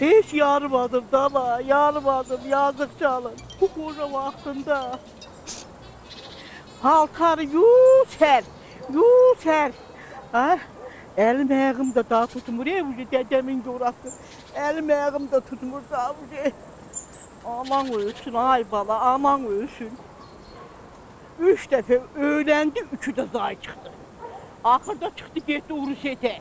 Hiç yarmadım dala, yarmadım yazık canım. Bu koca vaktında. Halkar yüzer, yüzer. Ha? Elim ayağımda daha tutmur ya, dedemin coğrafı. Elim ayağımda tutmur daha buca. Aman ölsün ay bala, aman ölsün. 3 defa öğlendi, 3'ü de zay çıktı. Ahırda çıktı, gitti Urusete.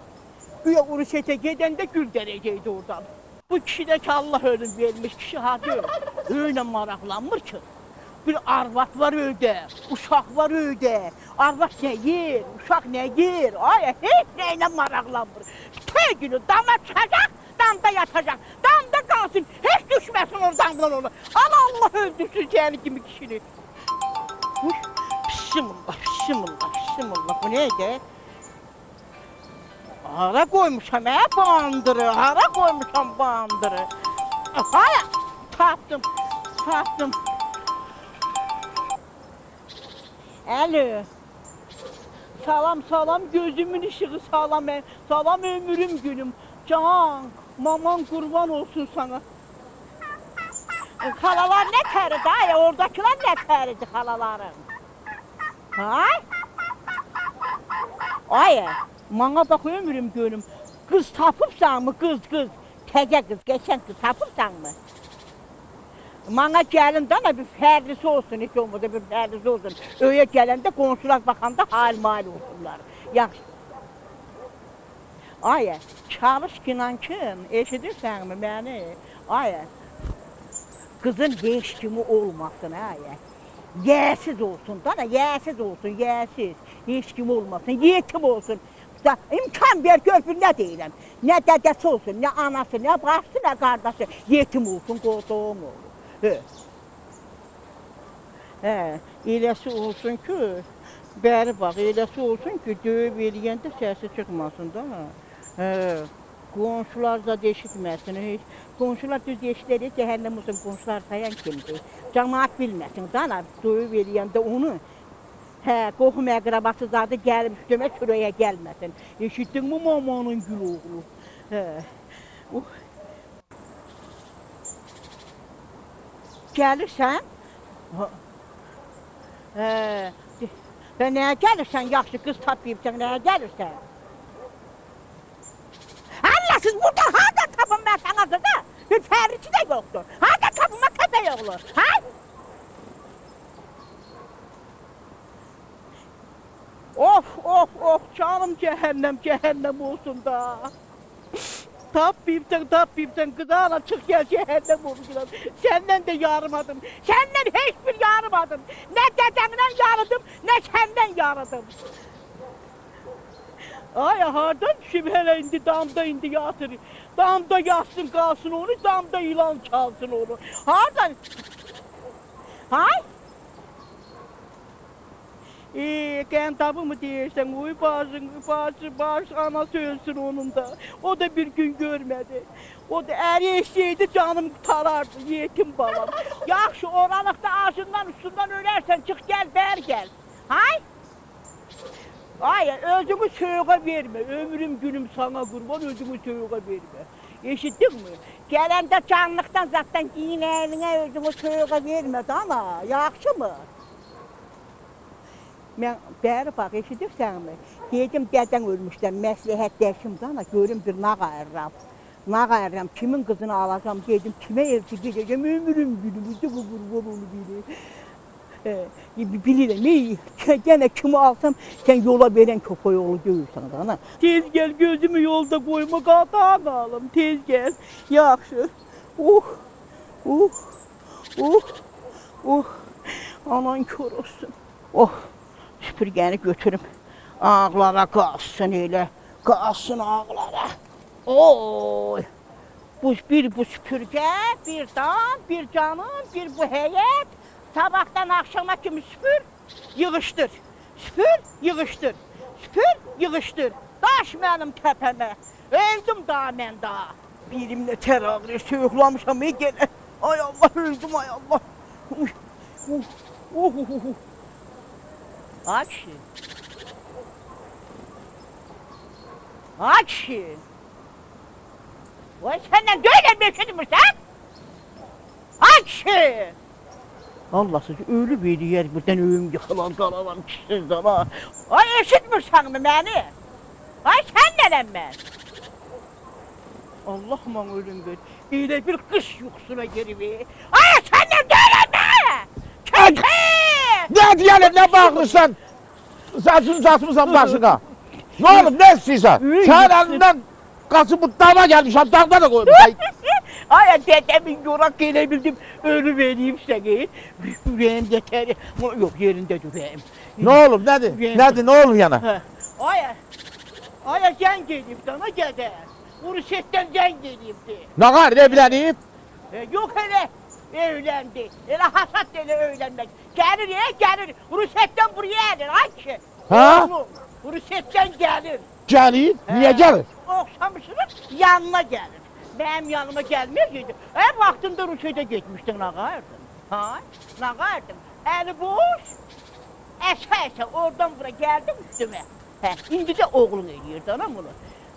Güya Urusete giden de gül dereceydi oradan. Bu kişi de ki Allah ölüm vermiş, kişi hadi öyle maraqlanmır ki. Bir arvat var öde, uşak var öde. Arvat ne yer, uşak ne yer, ay hiç neyle maraqlanmır. Tüy günü dama çıkacak, damda yatacak, damda kalsın, hiç düşmesin oradan damdan onu. Allah Allah öldürsün seni kimi kişini. Bismillah, bismillah, bismillah, bu neydi? Hara koymuşam he bandırı, hara koymuşam bandırı. Haya, taptım, taptım. Alo. Salam, salam, gözümün ışığı salam, salam ömrüm günüm. Can, maman kurban olsun sana. Halalar ne terdi ha, oradakiler ne terdi halaların? Ha? Ay, bana bak ömrüm gönlüm, kız tapıbsan mı kız, teze kız, geçen kız tapıbsan mı? Bana gelinde ona bir ferdisi olsun, hiç olmadı bir ferdisi olsun. Öyle gelende konsulat bakanda hal mal olsunlar. Yaxşı. Ay, çalış kinan kim, eşidirsen mi beni? Ay, kızın genç kimi olmasın ay. Yersiz olsun, dana yersiz olsun, yersiz. Hiç kim olmasın, yetim olsun. Da, imkan ver görpür ne deyirəm. Ne dedesi olsun, ne anası, ne bacısı, ne kardeşi. Yetim olsun, qoğduğum olur. Eləsi olsun ki, bəri bax, eləsi olsun ki, döyüb eləyəndə səsi çıxmasın da. Qonşular da deşitməsin, heç. Qonşular düz deşitləri, cəhənnəm olsun, qonşular sayan kimdir. Cəmaat bilməsin, dana, döyüb eləyəndə onu. Hə, qoxum əqrabası zadı gəlib üstümə kürəyə gəlməsin. Eşitdin mi mamanın gül oğlu? Gəlirsən? Və nəyə gəlirsən? Yaxşı qız tapıyıbsən, nəyə gəlirsən? Siz burada harada tapın ben sana kıza? Bir ferrisi de yoktur. Harada tapınma köpek oğlu. Ha? Of of of canım cehennem cehennem olsun da. Tap bipten kıza ala çık gel cehennem olsun. Senden de yarımadım. Senden hiçbir yarımadım. Ne dedemden yarıdım ne senden yarıdım. Ay hardan düşüb hələ indi yatır. Damda yatsın qalsın onu, damda ilan çalsın onu. Hardan? Hay? Qəndabı mı deyirsən? Uy başı anası ölsün onun da. O da bir gün görmədi. O da əri eşsəydi canım tarardı yetim babam. Yaxşı oralıqda ağacından üstündən ölərsən çıx gəl bər gəl. Hay? Ay, özümü soyuğa verme, ömrüm günüm sana kurban, özümü soyuğa verme. Eşittin mi? Gelende canlıktan zaten giyin eline özümü soyuğa vermedi ama, yaxşı mı? Ben, beri bak, eşitirsen mi? Dedim, deden ölmüşler, məsləhət dəyişimdi ama, görüm bir nağa ərram, kimin kızını alacağım, dedim, kime evci gideceğim, ömrüm günümüzü bu kurban onu bilir. Bilirəm, gene kimi alsam, sen yola veren köpəy oğlu görürsən da ana. Tez gel, gözümü yolda koyma, qadağan alım, tez gel. Yaxşı. Anan kör olsun. Süpürgəni götürüm. Ağlara qalsın elə, qalsın ağlara. Oy. Bir bu süpürgə, bir dam, bir canım, bir bu həyət. Sabahdan akşama kimi süpür, yığışdır. Süpür, yığışdır. Süpür, yığışdır. Daş benim tepeme. Öldüm daha ben daha. Birimle ter ağrıyor, soyuklamışam iyi gene. Ay Allah, öldüm ay Allah. Akşi. Vay senden böyle bir şey mi sen? Aç! Allah seni öyle bir yer birden övüm yıkılan kalavan kişisiz ama. Ay eşitmirsen mi beni? Ay sen neden ben? Allah'ıma ölüm ver. İyile bir kış yoksuna geri ver. Ay senden böyle mi? Kötü! Ne diyelim ne bağırırsan? Saçını satmışsan başına. Ne olur ne istiyorsan? Sen elinden kası mutlağına gelmiş, hatta da koymuş. Ay dedemin yorak gelebildim, ölü vereyim seni. Yüreğim yeter, yok yerinde yüreğim. Ne olur nedir? Nedir ne olur yana? Ay, ay sen gelip sana geder. Urşet'ten sen gelipti. Ne kadar evlenip? Yok hele. Evlendi. Öyle hasat öyle öğlenmek. Gelir ya gelir. Urşet'ten buraya gelir. Ay ha? Urşet'ten gelir. Gelir? Niye gelir? Okşamışsınız yanına gelir. Benim yanıma gelmiyor ki. Her vaktinde Urşet'e gitmiştin nağardım. Ha? Nağardım. Eli boş. Eşe oradan buraya geldim üstüme. He. İndi de oğlun ediyordu anam bunu.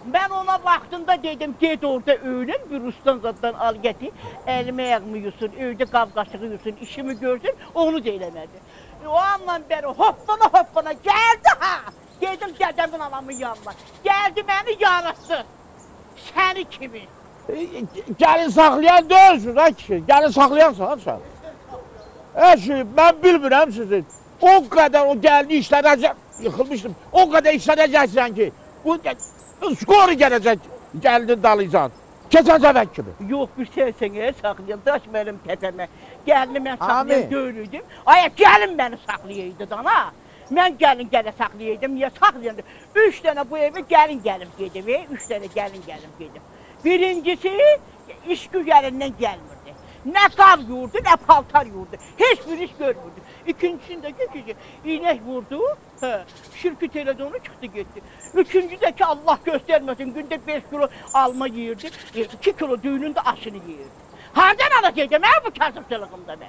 Ben ona vaktında dedim, git orada öğlen bir ustan zaten al getir, elime yakımı yusun, evde kavgaçlığı yusun, işimi görsün, onu da eylemedi. O andan beri hoppana geldi ha! Dedim dedemin anamın yanına, geldi beni yarası. Seni kimi? Gelin saklayan dövsün ha kişi, gelin saklayansan sen. Eşi, ben bilmirəm sizi, o kadar o gelini işlenecek, yıkılmıştım, o kadar işleneceksin ki, bu skoru gelecek, geldin dalıcan. Keçen sefer gibi. Yok bir şey seneye saklayayım, daş benim tepeme. Gelin ben saklayayım, dövülüydüm. Ay gelin beni saklayaydı dana. Ben gelin gene saklayaydım, niye saklayaydım? 3 tane bu eve gelin gelip gidip, 3 tane gelin gelip gidip. Birincisi, iş gücelinden gelmirdi. Ne kar yurdu, ne paltar yurdu. Hiçbir iş görmürdü. İkincisindeki kişi iğne vurdu, şirki televizyonu çıktı gitti. Üçüncüdeki Allah göstermesin, günde 5 kilo alma yiyirdi, 2 kilo düğününde aşını yiyirdi. Hardan alacağım ha bu kasıpçılığımda ben?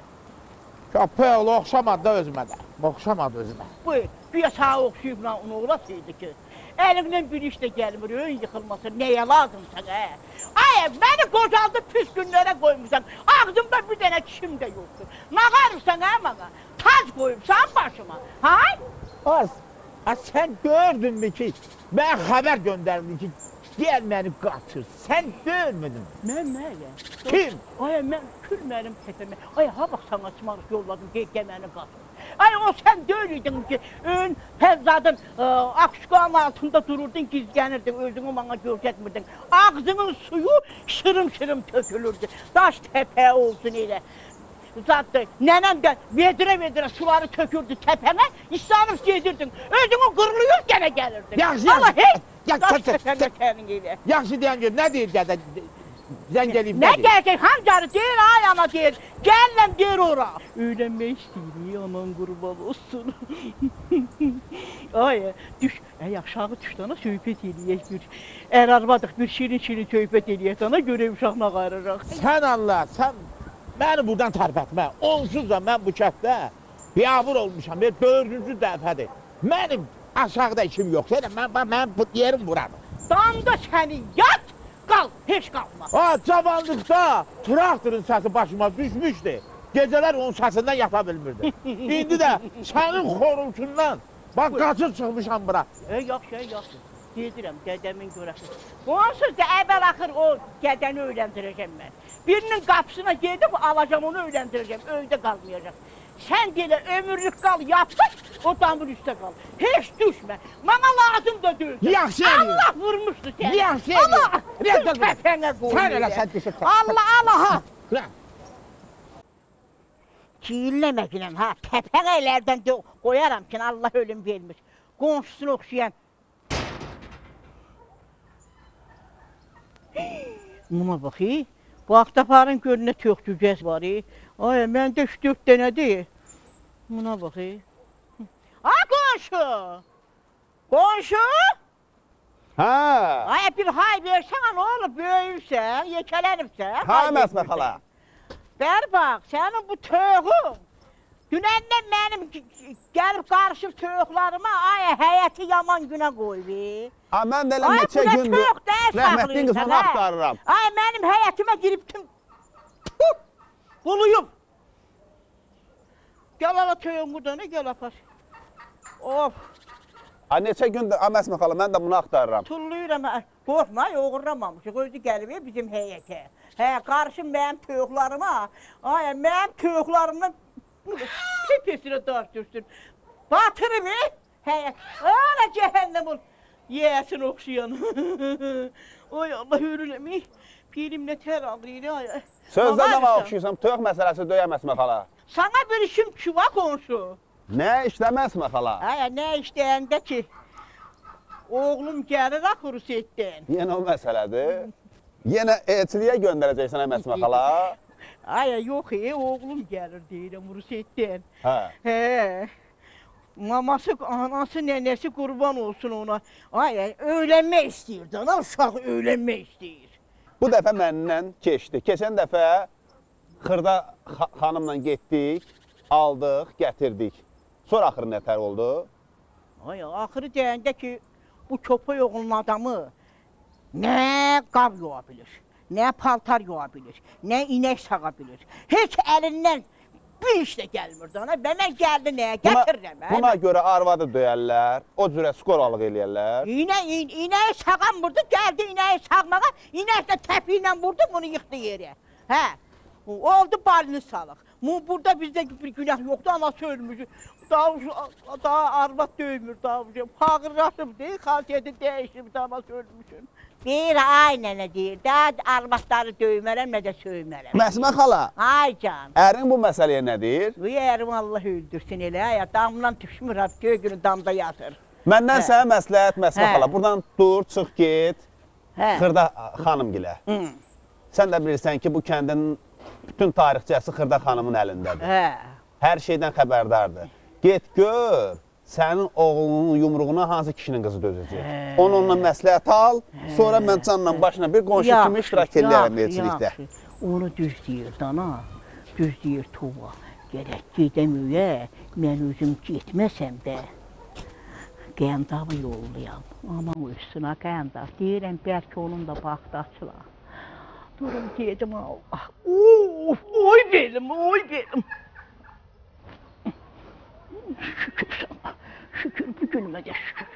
Köpeğe okşamadı da özüme de, okşamadı özüme. Buyur, bir sağa okşayıp lan onu olasıydı ki. Elimden bir iş de gelmir, ön yıkılmasın, neye lazım sana he? Ay, beni kocaldı püs günlere koymuşsan, ağzımda bir tane çim de yoktu. Nağarırsan he bana, taz koymuşsan başıma, ha? Az, sen gördün mü ki, ben haber gönderdim ki, gel beni kaçır, sen görmedin mi? Ben ne ya? Kim? Ay, ben külmerim tepeme, ay ha bak sana ısmarlık yolladım, gel beni kaçır. Ay o sen de öyleydin ki, ön pevzadın akşukanın altında dururdun, gizlenirdin, özünü bana görsetmirdin. Ağzının suyu şırım tökülürdü, taş tepe olsun elə. Zattı, nenem de vedire suları tökürdü tepene, islanıp gedirdin, özünü qırılıyor gene gelirdin. Valla hey, taş tepene terin elə. Yaxşı deyən gör, ne deyir dədə? Sen geleyim, ne gelecek? Hamcarı değil, ayağına değil. Gel lan gel oraya. Öğlenme işteydi, aman kurban olsun. Ay, düş, aşağı düş dana söhbət eləyək bir. Ərarvadıq bir şirin söhbət eləyək dana, görək uşağına qayırıraq. Sən Allah, sən beni buradan tərpətmə. Onsuz da ben bu kətdə biyabır olmuşam, 4-cü dəfədir. Mənim aşağıda işim yox, mən yerim buram. Damda səni yat! Kal, hiç kalmaz. Ha, cavanlıqda traktörün səsi başıma düşmüşdü. Geceler onun səsindən yata bilmirdi. İndi də sənin xorultundan, bak qaçır çıxmışam bura. Yaxşı. Dedirəm, dədəmin görəsi. Onsuz da əvvəl axır o gədəni öyləndirəcəm mən. Birinin qapısına gedib alacam onu öyləndirəcəm, öydə qalmayacaq. Sən deyilə ömürlük qal yapsın, o damın üstə qal. Heç düşmə, bana lazım da dövdür. Yaxşı eləyir. Allah vurmuşdu səni. Yaxşı eləyir. Allah, tüm pəfənə qoyun elə. Sən elə sən düşür. Allah. Çiğilləməkinəm ha, pəfənə elərdən qoyaram ki, Allah ölüm vermiş. Qonşusunu oxşayan. Buna baxı, bu aktaparın gönlünə tökdücəz var. Ay, məndə 3-4 dənədir. Buna baxı. Ha, qonşu! Qonşu! Ha! Ay, bir hay versən, oğlum, böyüyürsən, yekələnibsən. Ha, Məsmə xala. Bər bax, sənin bu töğün Dünəndən mənim gəlib qarışıb töyüklərimə, ay həyəti yaman günə qoyub. Mən də elə neçə gündür rəhmətliyin qızını axtarıram. Ay mənim həyətimə girib tüm buluyub. Gəl ala töyün buradan, gəl apar. Of. Ay neçə gündür, Məsmə xala, mən də bunu axtarıram. Tulluyuram, qorxma, oğurlamamışıq, özü gəlib bizim həyətə. Hə, qarışıb mənim töyüklərimə, ay mənim töyüklərimlə tepesine daş düşsün, batırım həyət, ana cəhənnəm ol, yiyəsin oxşayan. Oy Allah, hürüləm, pirimlə tər alır. Sözdə dava oxşayırsam, tövq məsələsi döyəməsmə xala. Sana bir işim çuva qonşu. Nə işləməsmə xala? Nə işləyəndə ki, oğlum gəlir axırı setdən. Yenə o məsələdir. Yenə elçiliyə göndərəcəksən əməsmə xala. Ay yox, oğlum gəlir deyirəm Rusetdən. Maması, anası, nənəsi qurban olsun ona. Ay, öylənmək istəyir, ana uşaq öylənmək istəyir. Bu dəfə məndən keçdi. Keçən dəfə Xırda xanımla getdik, aldıq, gətirdik. Sonra axırı nətər oldu? Ay, axırı deyəndə ki, bu köpək oğlunun adamı nə qab yoğa bilir. Nə paltar yoğa bilir, nə inək sağa bilir. Heç əlindən bir iş də gəlmirdi ona. Mənə gəldi nəyə, gətirirəm. Buna görə arvadı döyərlər, o cürə skoralıq eləyərlər. İnəyi sağan vurdu, gəldi inəyi sağmağa, inək də təpi ilə vurdu, bunu yıxdı yerə. Oldu balını salıq. Burada bizdə bir günah yoxdur, anası ölmüş. Daha arvad döymür, fağırlaşıb deyil, xasiyyəti dəyişib, anası ölmüşün. Deyir, ay nənə deyir, daha arvadları döymərəm, nə də söymərəm. Məsmə xala, ərin bu məsələyə nə deyir? Ərim Allah öldürsün elə, damdan düşmür, göy günü damda yatır. Məndən sənə məsləhət, Məsmə xala, buradan dur, çıx, get, Xırda xanım gilə. Sən də bilirsən ki, bu kəndin bütün tarixçəsi Xırda xanımın əlindədir. Hər şeydən xəbərdardır. Get, gör. Sənin oğlunun yumruğuna hansı kişinin qızı dözəcək? Onunla məsləhət al, sonra mən canla başına bir qonşu kimi iştirak eləyərəm elçilikdə. Onu düz deyir, dana, düz deyir, tuva. Gərək gedəməyə, mən özüm getməsəm də qəndavı yollayam. Aman ölçsün, qəndav. Deyirəm, bəlkə onun da baxdaçıla. Durum, dedim, Allah, of, oy belim, oy belim. Şükür sana, şükür bu günüme de şükür.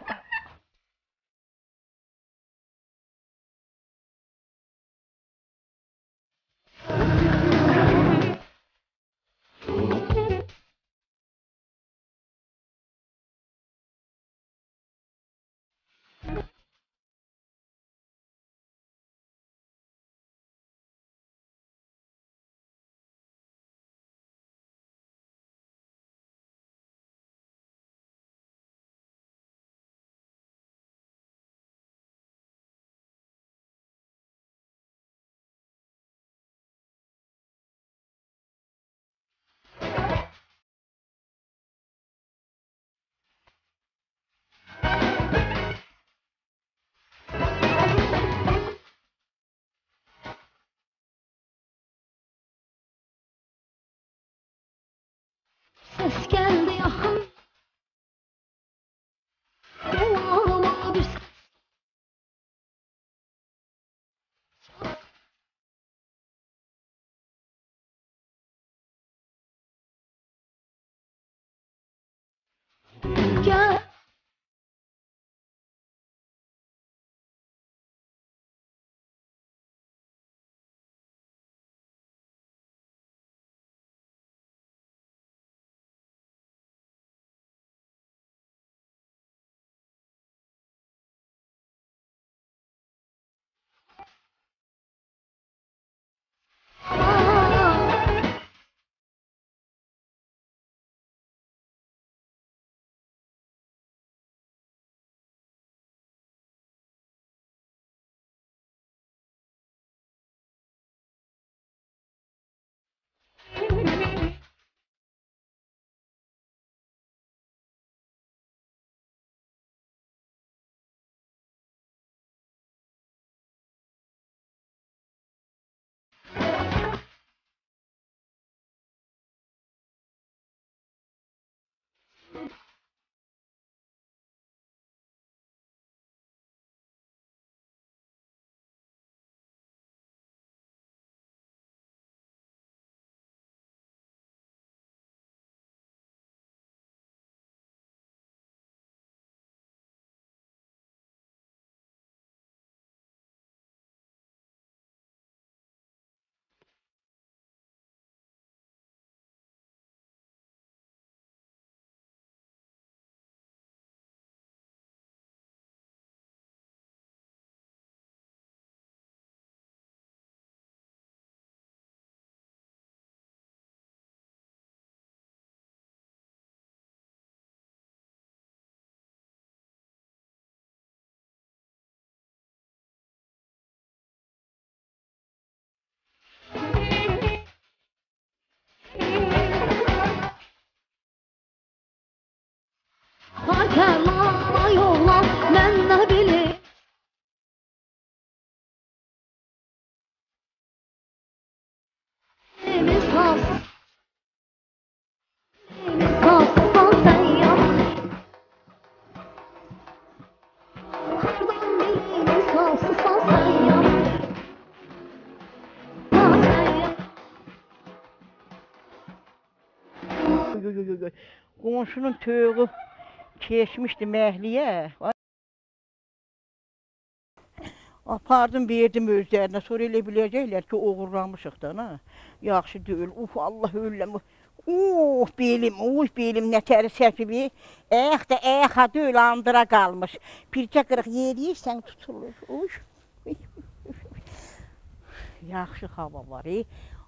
Ses geldi yakın. Gel ağlama bir ses. Gel. Qonşunun tövü keçmişdi məhliyə. Apardım, verdim özlərinə. Sonra elə biləcəklər ki, oğurlamışıq da, na. Yaxşı deyil. Uf, Allah ölləm. Uf, belim nətəri səkibi. Əx də, əxa deyil, andıra qalmış. Bircə qırıq yeriyirsən, tutulur. Uş. Yaxşı hava var,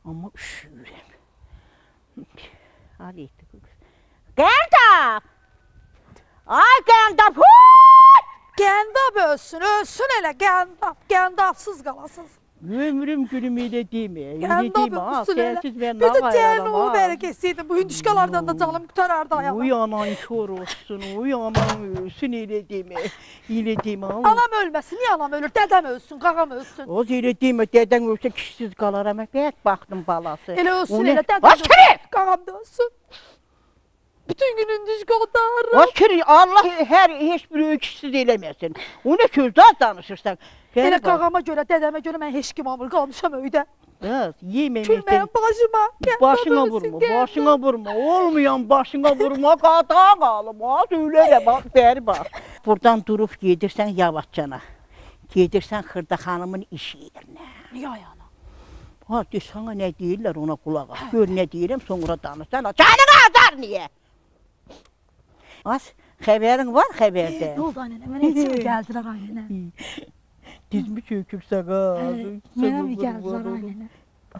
amma üşüyürəm. Hadi etdi qız. Gəndab! Ay, Gəndab! Gəndab ölsün, ölsün elə Gəndab. Gəndabsız qalasız. Ömrüm günüm elə deməyəm. Gəndab ölsün elə. Bir də cəhənin oğlu bərəkəsiydi. Bu hündüşkalardan da canım qutarardı ayağına. Uyanan kör olsun, uyanan ölsün elə deməyəm. Elə deməyəm. Anam ölməsin, niyə anam ölür? Dədəm ölsün, qağam ölsün. Az elə demə, dədən ölsə kişisiz qalaram. Bəyət baxdım balası. Elə ölsün elə, dədəm ölsün, qağam da ölsün. Bütün günün düz qodarım. Askeri, Allah heç bir öyküsüz eləməsin. O nə közdən danışırsan? Elə qağama görə, dədəmə görə mən heç kim amır, qalmışam öydə. Külməyəm başıma. Başına vurma, başına vurma. Olmayan başına vurma, qadağa qalma. Söylərə, bax, bəri bax. Buradan durub gedirsən Yavacana. Gedirsən Xırda xanımın iş yerinə. Niyə ayağına? Ha, de sana nə deyirlər ona qulaq al. Gör nə deyirəm, sonra danışsan. Canın azar niyə? Az, xəbərin var xəbərdə. Nə oldu anənə? Mənə içimə gəldilər anənə. Dizmi çökürsən ha. Mənə mi gəldilər anənə?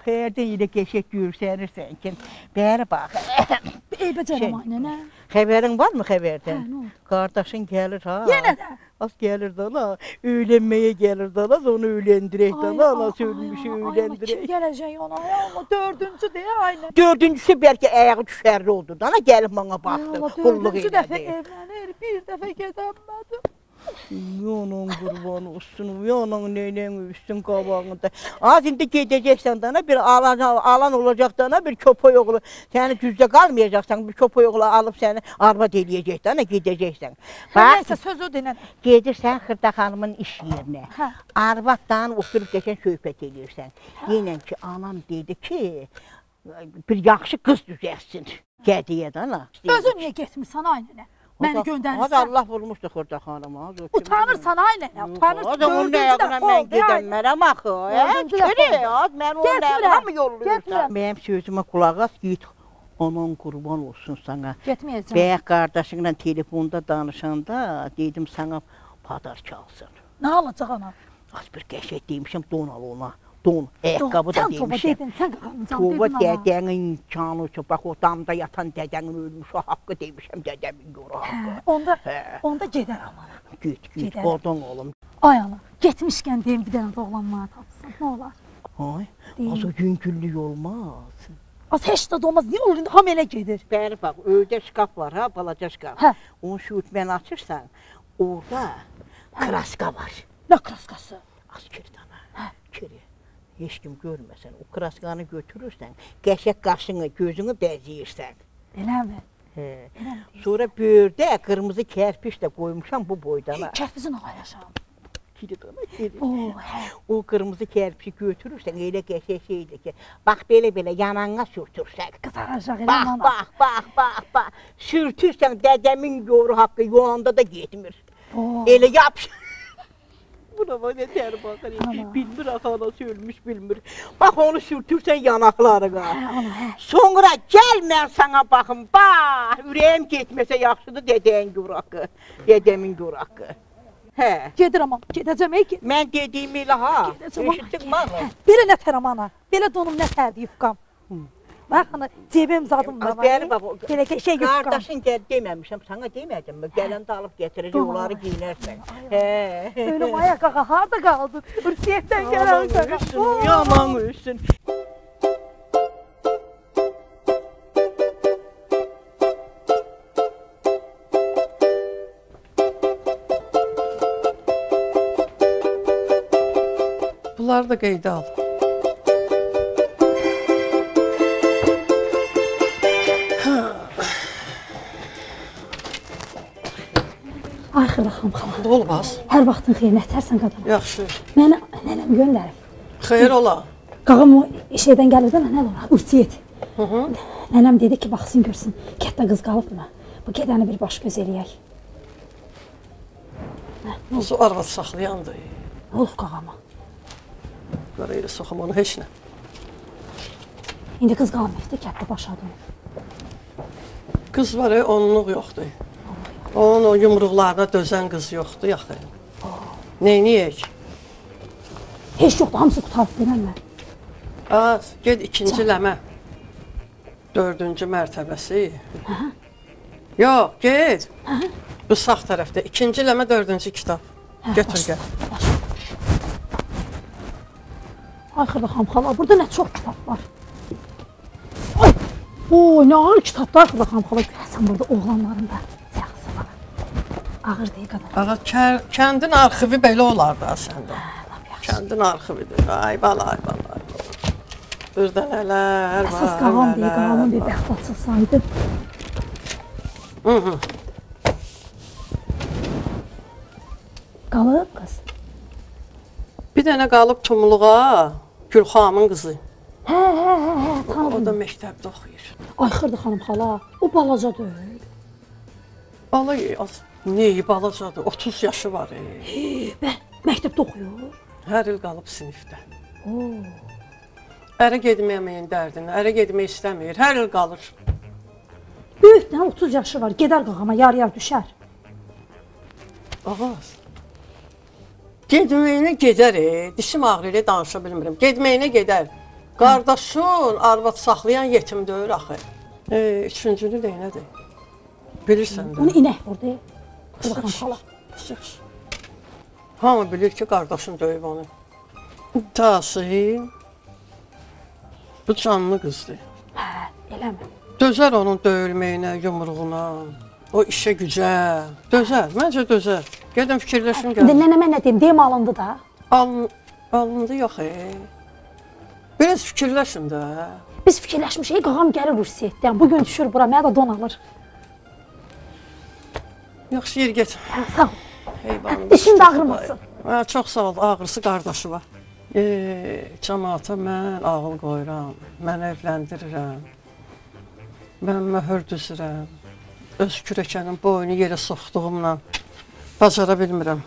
Xəyərdən elə qəşək görsənirsən ki, bəri bax. Eybəcərəm anənə. Xəbərin varmı xəbərdən? Hə, nə oldu? Qardaşın gəlir ha. Yenə də? Az gəlir də la, öylənməyə gəlir də la, onu öyləndirək də la, la söylümüşü öyləndirək. Kim gələcək ona, ayağıma, dördüncü deyə aynə. Dördüncüsü bəlkə əyağı düşərli oldu da, gəlib mənə baxdı, qulluq elədi. Dördüncü dəfə evlənir, bir dəfə gedəmədim. Uyanan qurban olsun, uyanan neylən üstün qabağında. Az indi gedəcəksən dana, bir alan olacaq dana, bir köpək oğlu. Səni düzdə qalmayacaqsan, bir köpək oğlu alıb səni arvad eləyəcək dana, gedəcəksən. Nəysə, söz o denən. Gedirsən Xırda xanımın iş yerinə. Arvaddan oturub keçən söhbət eləyirsən. Yenən ki, anam dedi ki, bir yaxşı qız düzəsin. Gədiyə dana. Özün niyə getmirsən aynənə? Məni göndərirsən. O da Allah vurmuşdu Xırda xanıma. Utanırsan, aynənə, utanırsın. O da onun ayağına mən gedənmərəm axı. Mən onun ayağına mı yolluyursan? Mənim sözümə qulaq as, git. Anan qurban olsun sana. Getməyəcəm. Bəyək qardaşınla telefonda danışanda dedim sana padark alsın. Nə alacaq anam? Az bir qəşək demişəm, don al ona. Don, əhqabı da demişəm. Tova dədənin kanı ki, bax o damda yatan dədənin ölmüş o haqqı demişəm, dədəmin yoru haqqı. Onda gedər amana. Git, git, oradan oğlum. Ay ana, getmişkən deyim bir dənə doğlanmaya tapsın, nə olar? Ay, az o yüngüllük olmaz. Az heç də olmaz, niyə olur, ham elə gedir. Bəli, bax, öydə şkaf var ha, balaca şkaf. Onu şu ütməni açırsan, orada kraska var. Nə kraskası? Az kirdan ha, kiri. Heç kim görməsən, o kraskanı götürürsən, qəşək qaşını, gözünü bəziyirsən. Eləmi? Sonra böyürdə qırmızı kərpiş də qoymuşam bu boydana. Kərpizin ağayaşam. O qırmızı kərpişi götürürsən, elə qəşək şeydir ki, bax belə-belə yanana sürtürsən. Qızaracaq eləmana. Bax, sürtürsən dədəmin yoru haqqı, yoğanda da getmir. Elə yapışır. Buna bax, nə tər baxır, bilmir, anası ölmüş, bilmir. Bax, onu sürtürsən yanaqlarına. Sonra gəl mən sana baxım, bax, ürəyim getməsə yaxşıdır dədəyin yorakı, dədəmin yorakı. Gedir aman, gedəcəm, ey ki. Mən dediyim elə ha, eşitdik mənə. Belə nə tər amana, belə donum nə tərdi yufqam. Bax, cebim zadım da var, belə ki, şey yufqam. Qardaşın gəl deməmişəm, sana demədim mi? Gələndə alıb gətirəcək, onları giyinərsən. Ölüm ayak ağa, harada qaldın? Ürsiyyətdən gələn qağa. Yaman ölsün. Bunları da qeydə al. Ay Xırda xanım xanım. Nə olmaz? Hər vaxtın xeyir, nətərsən qadına? Yaxşı. Mənə nənəm göndərib. Xeyir ola? Qağım o şeydən gəlir də mənə ola, ürsiyyət. Nənəm dedi ki, baxsın görsün, kətdə qız qalıbmı? Bu gedəni bir baş göz eləyək. Ozu arvad saxlayandı. Olub qağama. Qara elə soxam onu heç nə. İndi qız qalmayıbdır, kətdə başadı. Qız var ya, onluq yoxdur. Onun o yumruqlarına dözən qız yoxdur, yaxı. Neyniyək? Heç yoxdur, hamısı qutarıb deyilən mən. Az, ged ikinci ləmə. Dördüncü mərtəbəsi. Yox, ged. Bu sağ tərəfdə. İkinci ləmə, dördüncü kitab. Götür, gəl. Ayxı baxam, xala, burada nə çox kitab var. Ay, nə ağır kitabda, ayxı baxam, xala. Görəsən burada oğlanların da yaxısı var. Ağır deyə qədər. Ağa, kəndin arxivi belə olardı ha səndə. Kəndin arxividir. Ay, bala, ay, bala. Burada nələr var, nələr var. Əsas qağam deyə bəxt açılsaydı. Qalıb qız? Bir dənə qalıb Tumluğa, Gülxamın qızı. Hə, tanıdım. O da məktəbdə oxuyur. Ayxırdı xanım xala, o balaca deyil. Neyi balacadır, 30 yaşı var. Məktəbdə oxuyur? Hər il qalıb sinifdə. Ərə gedməyəməyin dərdini, ərə gedmək istəmir, hər il qalır. Böyükdən 30 yaşı var, gedər qağama, yar-yar düşər. Ağaz, gedməyinə gedər, dişim ağrı ilə danışa bilmirəm, gedməyinə gedər. Qardaşın, arvad saxlayan yetimdir, axı. Üçüncünü deyinədir, bilirsən də. Onu inək vurdu, baxam xala. Hamı bilir ki, qardaşın döyüb onu. Tasihim. Bu canlı qızdır. Hə, eləmi? Dözər onun döyülməyinə, yumruğuna, o işə gücə. Dözər, məncə dözər. Gedin fikirləşin, gəlin. Nənəmə nə deyim, deyim alındı da? Alındı yox, biraz fikirləşin də. Biz fikirləşmişik, qağam gəlir Rusiyyətdən. Bugün düşür bura, mənə də don alır. Yaxşı, yer get. Sağ ol. Dişin də ağrımasın. Çox sağ ol, ağrısı qardaşı var. Cəmaata mən ağıl qoyuram, mən evləndirirəm, mən möhür düzürəm, öz kürəkənin boynu yerə soxduğumla bacara bilmirəm.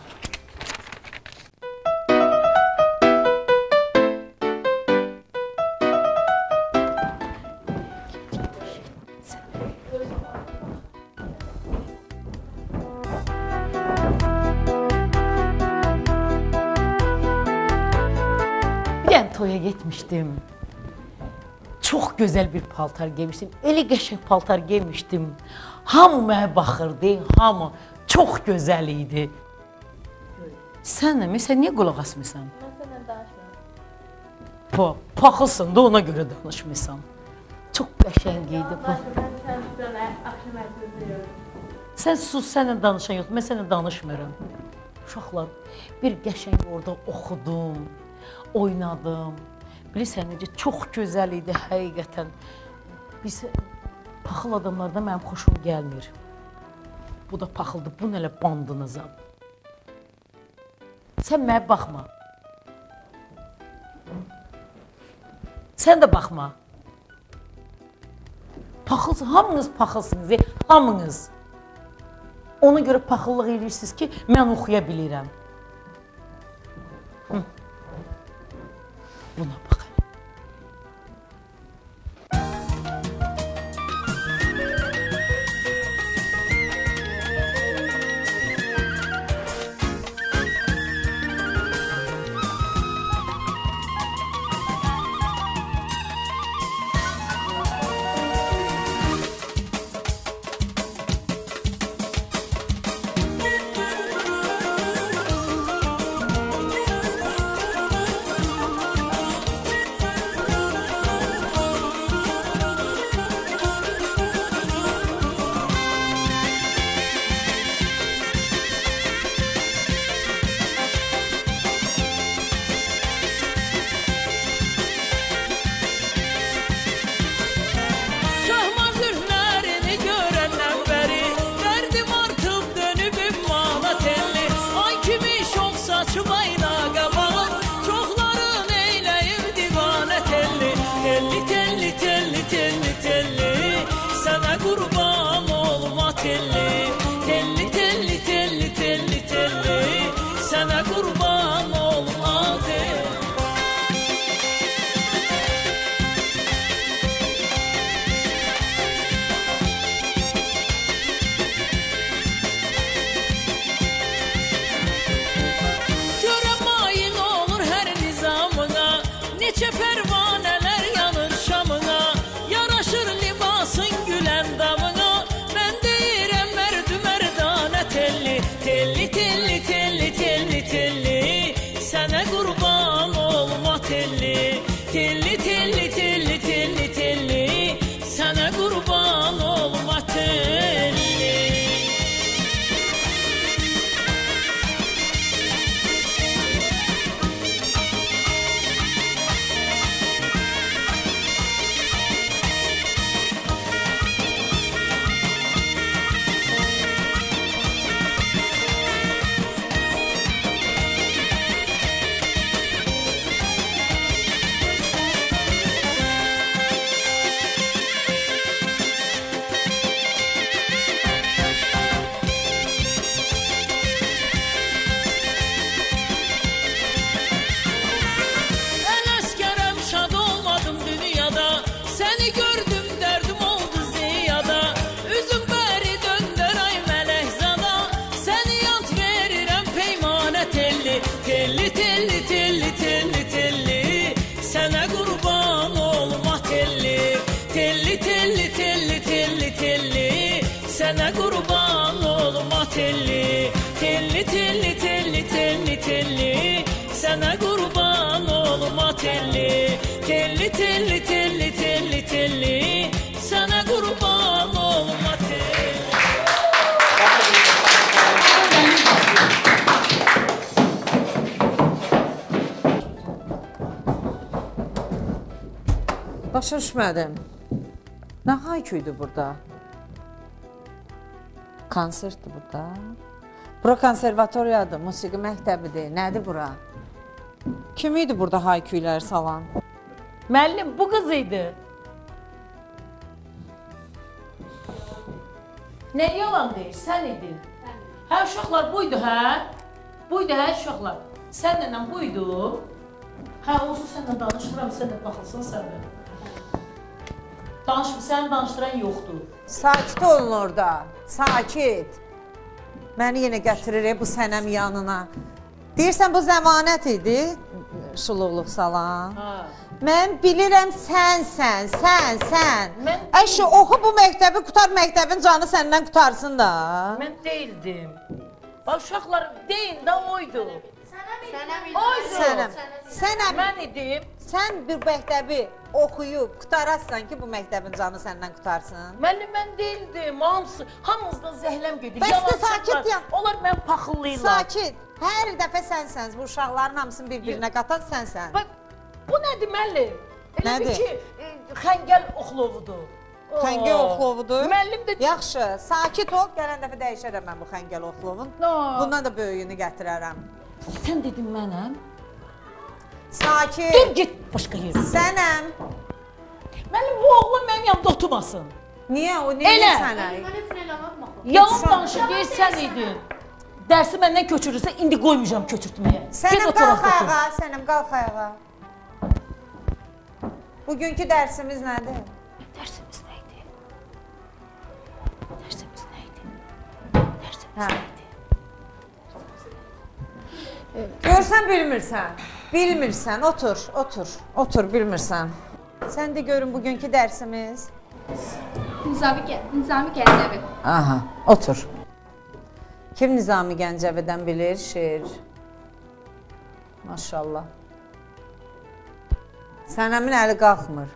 Çox gözəl bir paltar giymişdim, elə qəşək paltar giymişdim. Hamı mənə baxırdı, hamı çox gözəl idi. Sən əmi, sən niyə qulaq asmısan? Mən sənə danışmıram. Paxılsın da ona görə danışmısan. Çox qəşəng idi. Sən sus, sənə danışan yox, mən sənə danışmıram. Uşaqlar, bir qəşəng orada oxudum, oynadım. Bilirsən, necə çox gözəl idi, həqiqətən. Biz paxıl adamlardan mənim xoşum gəlmir. Bu da paxıldır, bu nələ bandınıza. Sən mənə baxma. Sən də baxma. Paxılsınız, hamınız paxılsınız, hamınız. Ona görə paxıllıq edirsiniz ki, mən oxuya bilirəm. Buna bax. telli telli telli telli telli, sana kurban olma telli, telli telli telli telli telli, sana kurban olma telli, telli telli telli telli telli, sana kurban olma telli. Başa düşmədim. Nə hayküydü burada? Konsertdir burada. Bura konservatoriyadır, musiqi məktəbidir. Nədir bura? Kim idi burada hayküyləri salan? Müəllim, bu qız idi. Nə yalan deyir, sən idin. Hə, uşaqlar buydu, hə? Buydu, hə, uşaqlar. Sənlə buydu. Hə, olsun, sənlə danışıram, sənlə baxılsın, sənlə. Səni danışdıran yoxdur. Sakit olun orada, sakit. Məni yenə gətirir bu sənəm yanına. Deyirsən, bu zəmanət idi, şuluqluq salan. Mən bilirəm, sən. Əşi, oxu bu məktəbi, qutar məktəbin canı səndən qutarsın da. Mən deyildim. Bax, uşaqlar deyin də oydu. Sənəm. Mən idim. Sən bir məktəbi oxuyub, qutarasın ki, bu məktəbin canı səndən qutarsın. Mənim, mən deyildim. Hamımızdan zəhləm gedir. Bəs də sakit ya. Onlar mən paxıllıyırlar. Sakit. Hər dəfə sənsəniz. Bu uşaqların hamısını bir-birinə qatan sənsən. Bu nədir, müəllim? Elə bir ki, xəngəl oxlovudur. Xəngəl oxlovudur. Müəllim də... Yaxşı, sakit ol. Gələn dəfə dəyişərəm mən bu xəngəl oxlovun. Bundan da böyüyünü gətirərəm. Sən dedin mənəm. Sakit. Dur, get başqa yerdə. Sənəm. Mənim bu oğlum mənim yanımda oturmasın. Niyə? O neydi sənə? Yalan danışır, deyir sən idin. Dərsi məndən köçürürsə, indi qoymayacam köçürtməyə. Sənəm, qalx ayağa, sənəm, qalx ayağa. Bugünkü dərsimiz nədir? Dərsimiz nə idi? Görsən, bilmirsən, otur, bilmirsən. Sən də görün bugünkü dərsimiz. Nizami Gəncəvi. Aha, otur. Kim Nizami Gəncəvidən bilir şeir? Maşallah. Sənəmin əli qalxmır.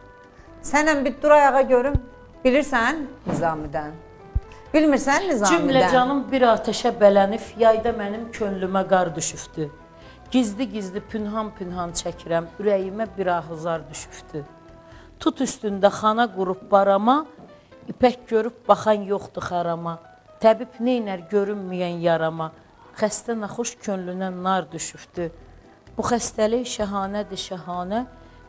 Sənəm bir dur ayağa görüm, bilirsən Nizamidən. Bilmirsən Nizamidən? Cümlə canım bir ateşə bələnif, yayda mənim könlümə qar düşübdü. Gizli-gizli pünhan-pünhan çəkirəm, ürəyimə bir ahızar düşübdü. Tut üstündə xana qurub barama, ipək görüb baxan yoxdur xarama. Təbib neynər görünməyən yarama, xəstə naxuş könlünə nar düşübdü. Bu xəstəlik şəhanədir şəhanə,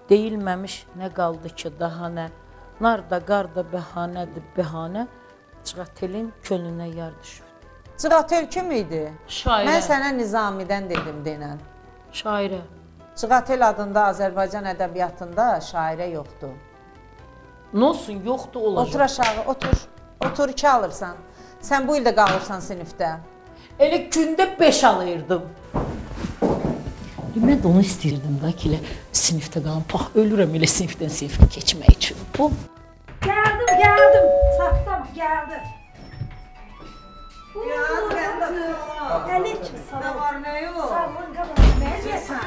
deyilməmiş nə qaldı ki daha nə. Nar da qar da bəhanədir bəhanə, Cığatelin könlünə yar düşürdü. Cığatel kim idi? Şairə. Mən sənə Nizamidən dedim denən. Şairə. Cığatel adında Azərbaycan ədəbiyyatında şairə yoxdur. Nə olsun, yoxdur olacaq. Otur aşağı, otur iki alırsan. Sən bu ildə qalırsan sinifdə. Elə gündə 5 alırdım. Mən də onu istəyirdim da ki, elə sinifdə qalım. Bax, ölürəm elə sinifdən sinifə keçmək üçün. Bu... Gəldim, çatdım, gəldim. Biraz gəldim. Əlikim, sağ ol. Sağ olun, qabaq, məcəsən.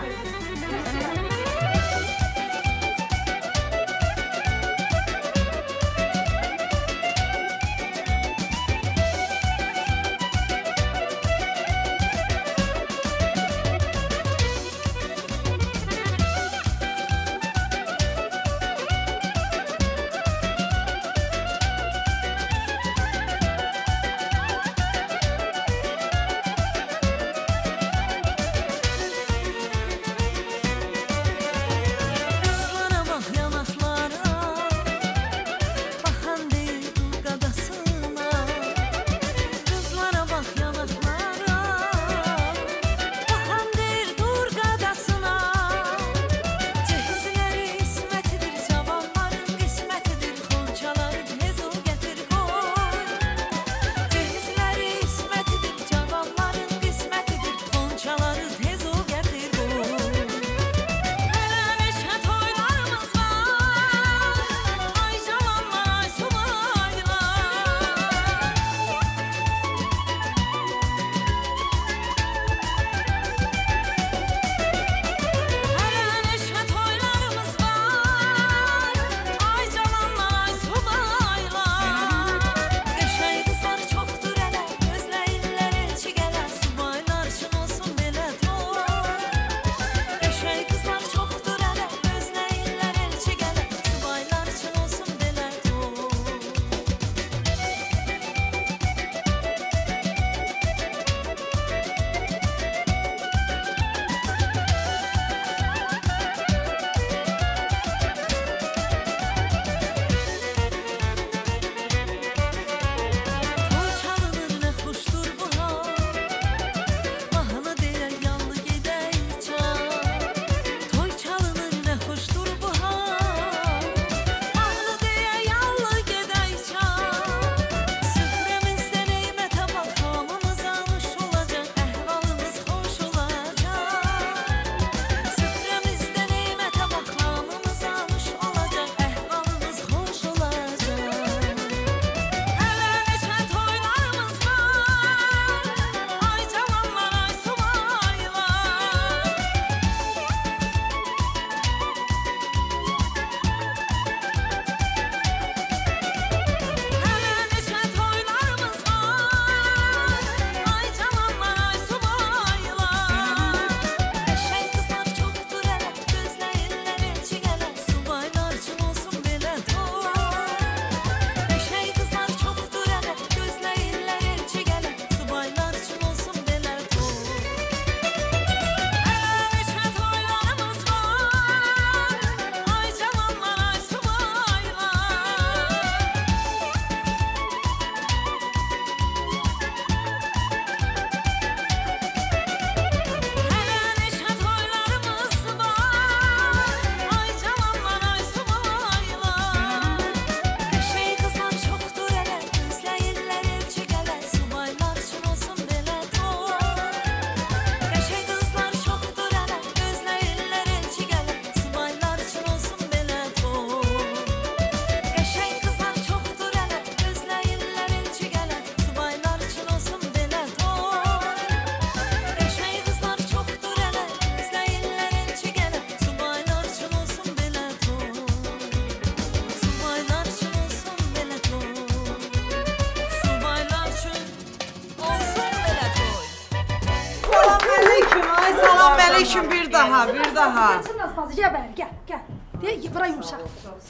Aleyküm bir daha. Kaçınmaz bazı gel benim gel. Diye bura yumuşak.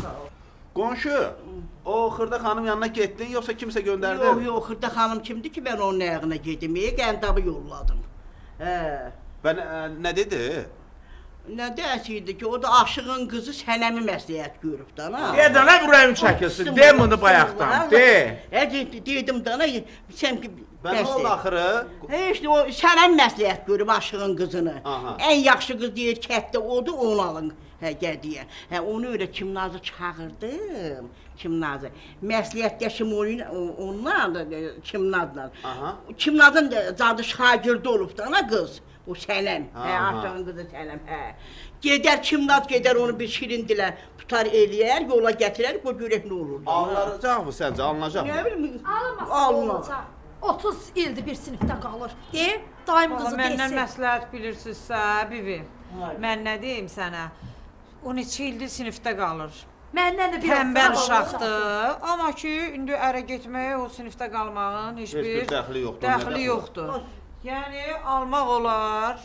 Sağ ol. Qonşu, o xırda xanım yanına getdin, yoxsa kimsə göndərdi? Yox, xırda xanım kimdir ki, mən onun ayağına gedim, Qəndabı yolladım. Bən nə dedi? Nə dəsiydi ki, o da aşığın qızı sənəmi məsləhət görüb dana. Deyə dana, burayım çəkilsin, deyə bunu bayaqdan, deyə. Dedim dana, sən ki... Bən nə oldu axırı? İşte, o sənəmi məsləhət görüb aşığın qızını. Ən yaxşı qız deyir, kətdə odur, onu alın. Gədiyə. Onu öyle Kimnazı çağırdım. Kimnazı. Məsləhətləşim onunla, Kimnazla. Kimnazın zadı şagirdi olub da ana qız. O sələm. Aşağın qızı sələm. Gedər Kimnaz gedər onu bir şirindilər. Tutar eləyər, yola gətirər. O görək nə olur. Alınacaq mı səncə? Alınacaq mı? Nə bilmiyim. Alınacaq. 30 ildir bir sinifdə qalır. Deyim, daim qızı deyilsin. Məndən məsləhət bilirsinizsə, bibi. Mən nə deyim sənə? 12 ildir sinifdə qalır. Təmbəl uşaqdır, amma ki, indi ərə getməyə o sinifdə qalmağın heç bir dəxli yoxdur. Yəni, almaq olar,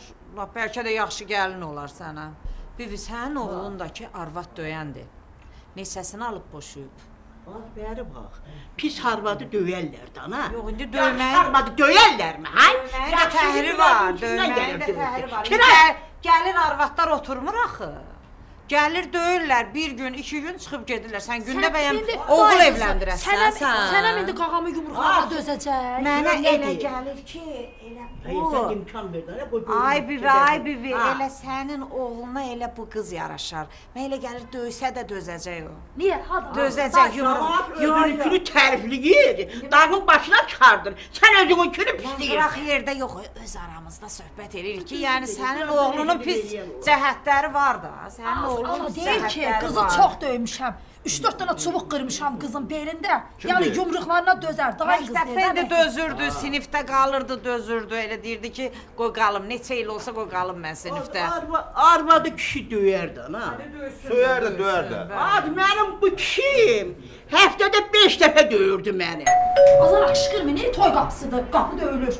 bəlkə də yaxşı gəlin olar sənə. Bibi, sənin oğlundakı arvad döyəndir. Neçəsini alıb boşuyub? Bax, bəri bax, pis harvadı döyərlərdi, ana. Yox, indi döyməyin... Harvadı döyərlərmi, hay? Döyməyin də təhri var, döyməyin də təhri var. Gəlir arvadlar oturmur axı. Gəlir, döyürlər, bir gün, iki gün çıxıb gedirlər. Sən gündə bəyəm oğul evləndirəsən, sən. Sənəm indi qağamı yumruqlara dözəcək. Mənə elə gəlir ki, elə bu. Ay bibi, elə sənin oğluna elə bu qız yaraşar. Mən elə gəlir, döysə də dözəcək o. Niyə? Dözəcək yumruq. Yumruqunu tərifliyir, dağın başına çıxardın. Sən özümünkünü pisliyir. Bıraq yerdə yox, öz aramızda söhbət edirik ki, yəni sənin oğlunun pis cəhətləri var da, sənin oğlunun. Ana deyil ki, qızı çox döymüşəm, 3-4 dana çubuq qırmışam qızın belində, yəni yumruqlarına dözər, daha qız deyil. Məktəbdə dözürdü, sinifdə qalırdı, dözürdü, elə deyirdi ki, qoy qalım, neçə il olsa qoy qalım mən sinifdə. Arvadı kişi döyərdi, ana. Döyərdi. Ad, mənim bu kim? Həftədə 5 dəfə döyürdü məni. Azar aşqırmı, nə toy qapısıdır, qapı döyülür.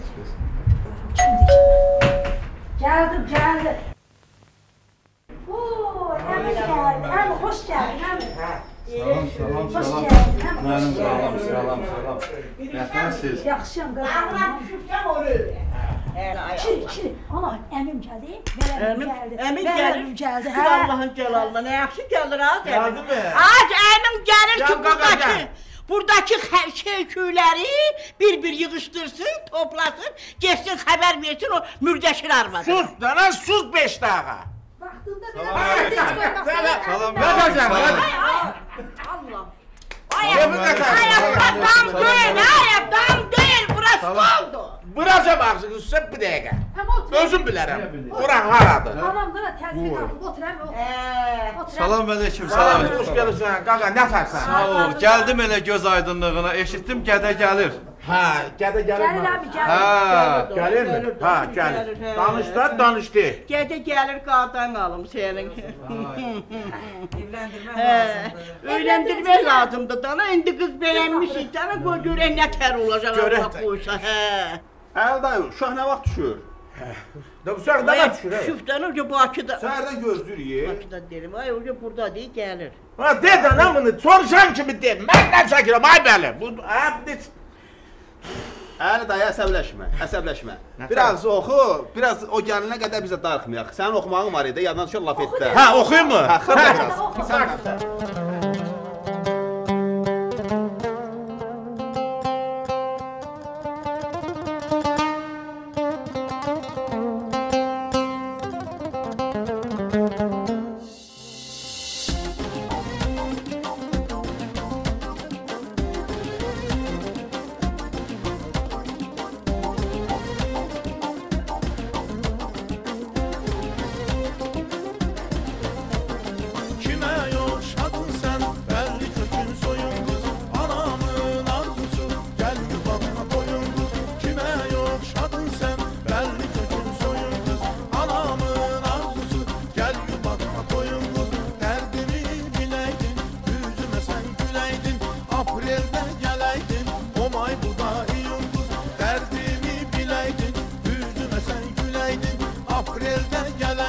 Gəldim. Əmi, xoş gəldin, əmi. Salam. Mənim, salam. Nətənsiz? Yaxşıyam, qarabım. Ağlam, şübkəm olur. Kiri, ana, əmim gəldi, Əmim gəldi. Allahın gəlalına, nə yaxşı gəlir, az əmim. Gəldi mi? Az əmim gəlir ki, buradakı kökləri bir-bir yığışdırsın, toplasın, geçsin, xəbər versin, o mürdəşir arvadır. Sus, dana, sus 5 dağa. Salam. Allah. Ayaqdan döyün. Burası oldu. Burası baxsın, üstə bir dəqiqə. Özüm bilərəm. Buran haradır? Anamlara təzmin qalıb, oturam. Salam əleyküm, salam. Hoş gəlirsən, qaqa, nə tərsən? Sağ ol, gəldim elə göz aydınlığına, eşitdim gədə gəlir. Hə, gədə gəlirmi? Gəlirmi? Hə, gəlir. Danışdı. Gədə gəlir, qadan alım sənin. Evləndirmək lazımdır. Evləndirmək lazımdır, dana. İndi qız beğənmişik, dana. Görək nə tər olacaq, Allah qoysa. Əl dayı, uşaq nə vaxt düşür? Səhərdən düşür, əl. Şüfdən öncə Bakıda. Səhərdən gözlürük. Bakıda deyirəm, ay, öncə burada deyir, gəlir. Deyə dana bunu, soruşan kimi deyir. Mən nə çəkirəm, ay bəli. Əli dayı, əsəbləşmə. Biraz oxu, biraz o gəlinə qədər bizə darıxmayaq. Sənin oxumağın var idi, yaddan düşür laf etdi. Hə, oxuyun mu? Hə, Aprel'den gel.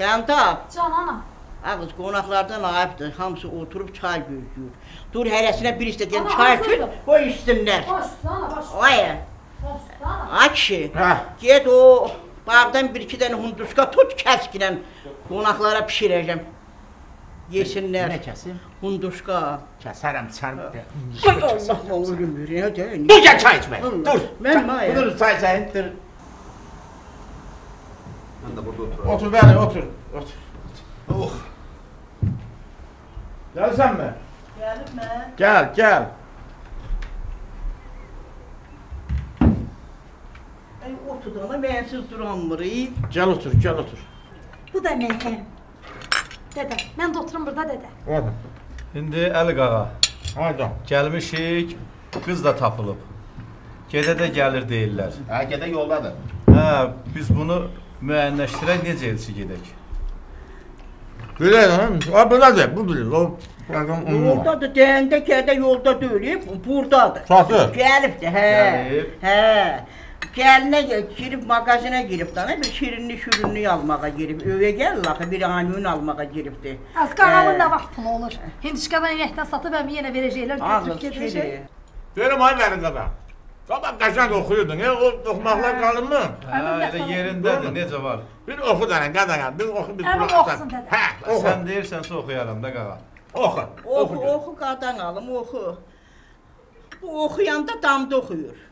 Qəndab. Can, ana. Ağız, qonaqlardan ağabdır, hamısı oturub çay gözlüyür. Dur hərəsinə bir istədən çay tür, qoy içsinlər. Başsın, ana, başsın. Aya. Başsın, ana. Akşi, get o bağdan bir-iki dənə hunduska tut, kəsklə. Qonaqlara pişirəcəm. Yesinlər. Nə kəsim? Hunduska. Kəsərəm, sən də. Ay Allah, olur ömür, ya deyən. Dur, gəl çay içmək, dur. Mən maya. Dur, çay içəyindir. Mən də burada otururum. Otur, bəli, otur. Otur. Gəlsən mi? Gəlim mən. Gəl, gəl. Ay, otur da ona, mənsiz duramırıq. Gəl otur, gəl otur. Bu da mənim. Dədə, mən də oturum burada, dədə. Oda. İndi Əli qağa. Hayda. Gəlmişik, qız da tapılıb. Gedə də gəlir deyirlər. Hə, gedə yoldadır. Hə, biz bunu müəyyənləşdirək, necə elçi gedək? Biləyən, ha? Bu nədir? Bu bilir, o... Yoldadır, deyəndə gədə yolda deyil, buradadır. Satır? Gəlibdir, hə. Gəlib. Hə. Gəlinə girib, mağazına girib, bir şirinli-şürünlü almağa girib. Öyə gəlir, axı, bir anyon almağa giribdir. Az qaramın nə vaxt pulu olur? Hindişqadan inəkdən satıb, əmi yenə verəcəklər, götürüb gedəcək. Deyirəm, ay mənim qaba. Qaba qəşəng oxuyurdun, o oxumaqlar qalınmı? Hələ yerindədir, necə var? Bir oxu dənə, qadağa, bir oxu, bir qulaq sən. Oxusun dədə. Sən deyirsənsə oxuyaram da qağa. Oxu, oxu. Oxu qadan alım, oxu. Bu oxuyanda damda oxuyur.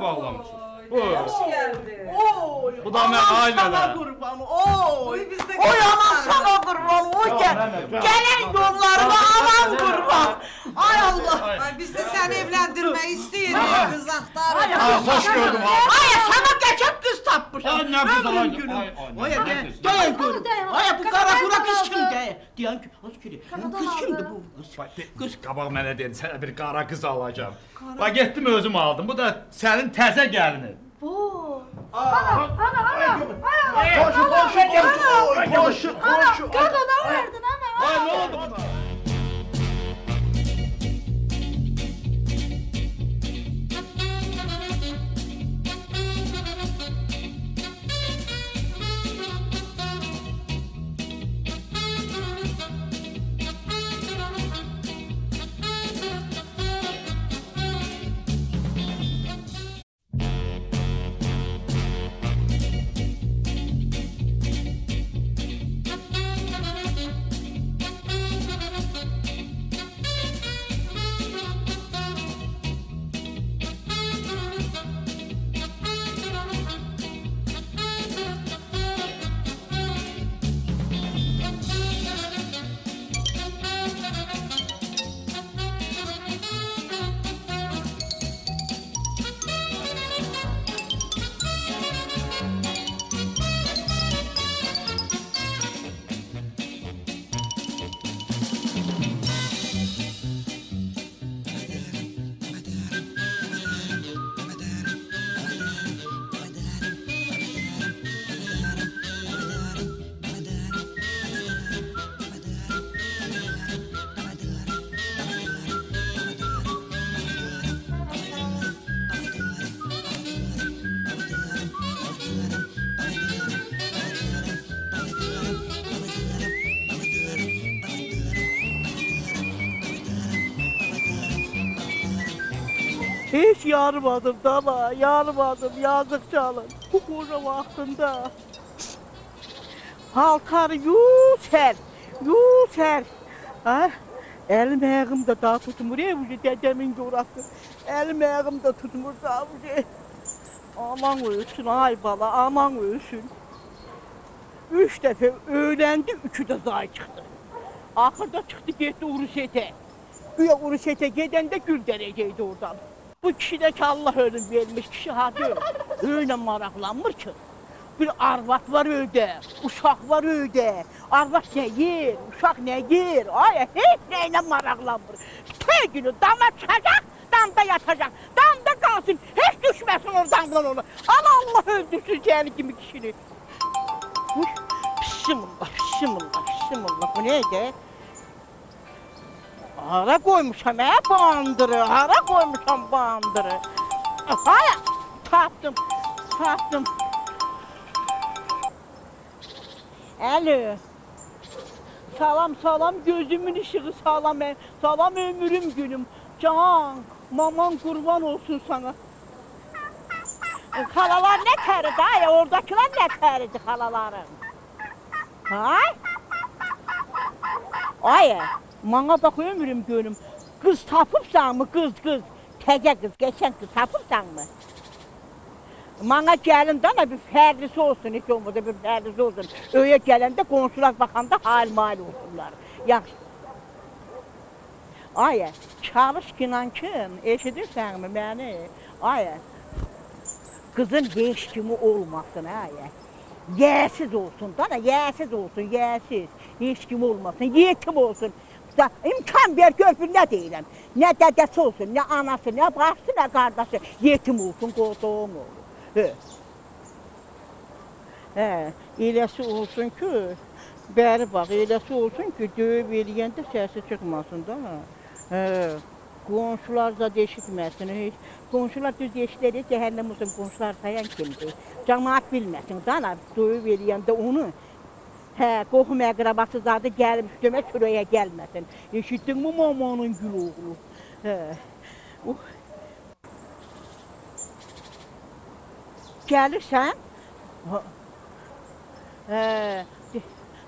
buraya bağlamışız. Hoş geldi. Oy. Bu da hemen aynen. Oy bizde. Oy aman sana kurban. Oy gel. Gelen yollarıma aman kurban. Ay Allah. Ay biz de seni evlendirmeyi isteyelim kız aktarı. Ay hoş gördüm. Ay sana geçip kız tapmış. Ay ne güzel. Oy gel. Gel gör. Ay bu kara kura kız kimdi? Diyen ki hoş gülü. Kız kimdi bu? Kız kabak mənə dedi sənə bir qara qız alacağım. Bak getdim özüm aldım. Bu da senin təzə gəlinin. Bu. Ana. Koşu. Kadına verdin ana. Ay ne oldu buna? Hiç yarmadım dala, yarmadım yazık çalın. Bu koca vaktında halkar yüzer. Ha? Elim ayağımda daha tutmur ya bu dedemin coğrafı. Elim ayağımda tutmur daha bu şey. Aman ölsün ay bala, aman ölsün. 3 defa öğlendi, 3'ü de zay çıktı. Ahırda çıktı gitti Urusete. Güya Urusete giden de gül dereceydi oradan. Bu kişi de ki Allah ölüm vermiş kişi hadi yok. Öyle maraqlanmır ki. Bir arvat var öde, uşaq var öde. Arvat ne yer, uşaq ne yer. Ay hiç neyle maraqlanmır. Tey günü dama çıkacak, damda yatacak. Damda kalsın, hiç düşmesin oradan bile onu. Ama Allah öldürsün seni kimi kişini. Bismillah. Bu neydi? Hara koymuşam ya bandırı, hara koymuşam bandırı. Haya, taptım. Alo. Salam, gözümün ışığı salam, salam ömrüm günüm. Can, maman kurban olsun sana. Halalar ne terdi ha, oradakiler ne terdi halaların? Ha? Ay. Mana bak ömrüm gönlüm, kız tapıbsan mı kız, teze kız, geçen kız tapıbsan mı? Mana gelenden de bir fərqlisi olsun, hiç olmadı bir fərqlisi olsun. Öyle gelende konsulat bakanda hal mal olsunlar. Yaxşı. Ay, çalış kinan kim, eşidirsən mi beni? Ay, kızın beş kimi olmasın ay. Yəsiz olsun, yəsiz. Heç kimi olmasın, yetim olsun. İmkan ver görür ne deyirəm, ne dedesi olsun, ne anası, ne bacısı, ne kardeşi, yetim olsun, qoduğum olur. Eləsi olsun ki, bəri bax, eləsi olsun ki, döyüb eləyəndə səsi çıxmasın da. Qonşular da deşitməsin, heç. Qonşular düz deşitləri, cəhənnəm olsun, qonşular sayan kimdir. Cəmaat bilməsin, da, döyüb eləyəndə onu. Hə, qoxum əqrabası zadı gəlib üstümə kürəyə gəlməsin. Eşitdin mi mamanın gül oğlu? Gəlirsən?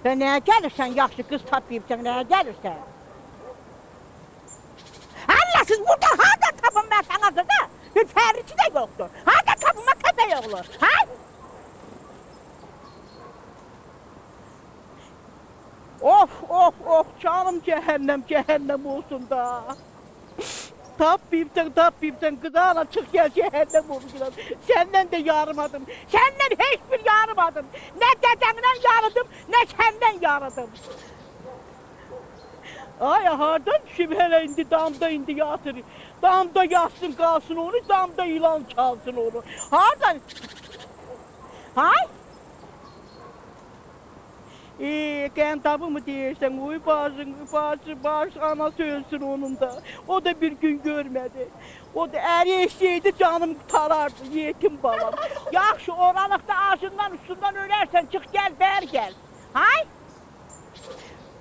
Və nəyə gəlirsən? Yaxşı qız tapıyıbsən, nəyə gəlirsən? Allahsız, burada harada tapın mən sana qıza? çevresi de yoktur. Hadi kapıma köpek oğlu. Ha? Of of of canım cehennem cehennem olsun da. Tabbimden gıdala çık gel cehennem olsun. Senden de yarımadım. Senden hiçbir yarımadım. Ne dedemden yarıdım ne senden yarıdım. Ay hardan düşüp hele indi damda indi yatır. Damda yatsın kalsın onu, damda yılan çalsın onu. Hardan? Hay? Kentabı mı diyersen, uy bazı anası ölsün onun da. O da bir gün görmedi. O da erişseydi canım talardı, yetim babam. Yaxşı oralıkta ağzından üstünden ölersen çık gel, ver gel. Hay?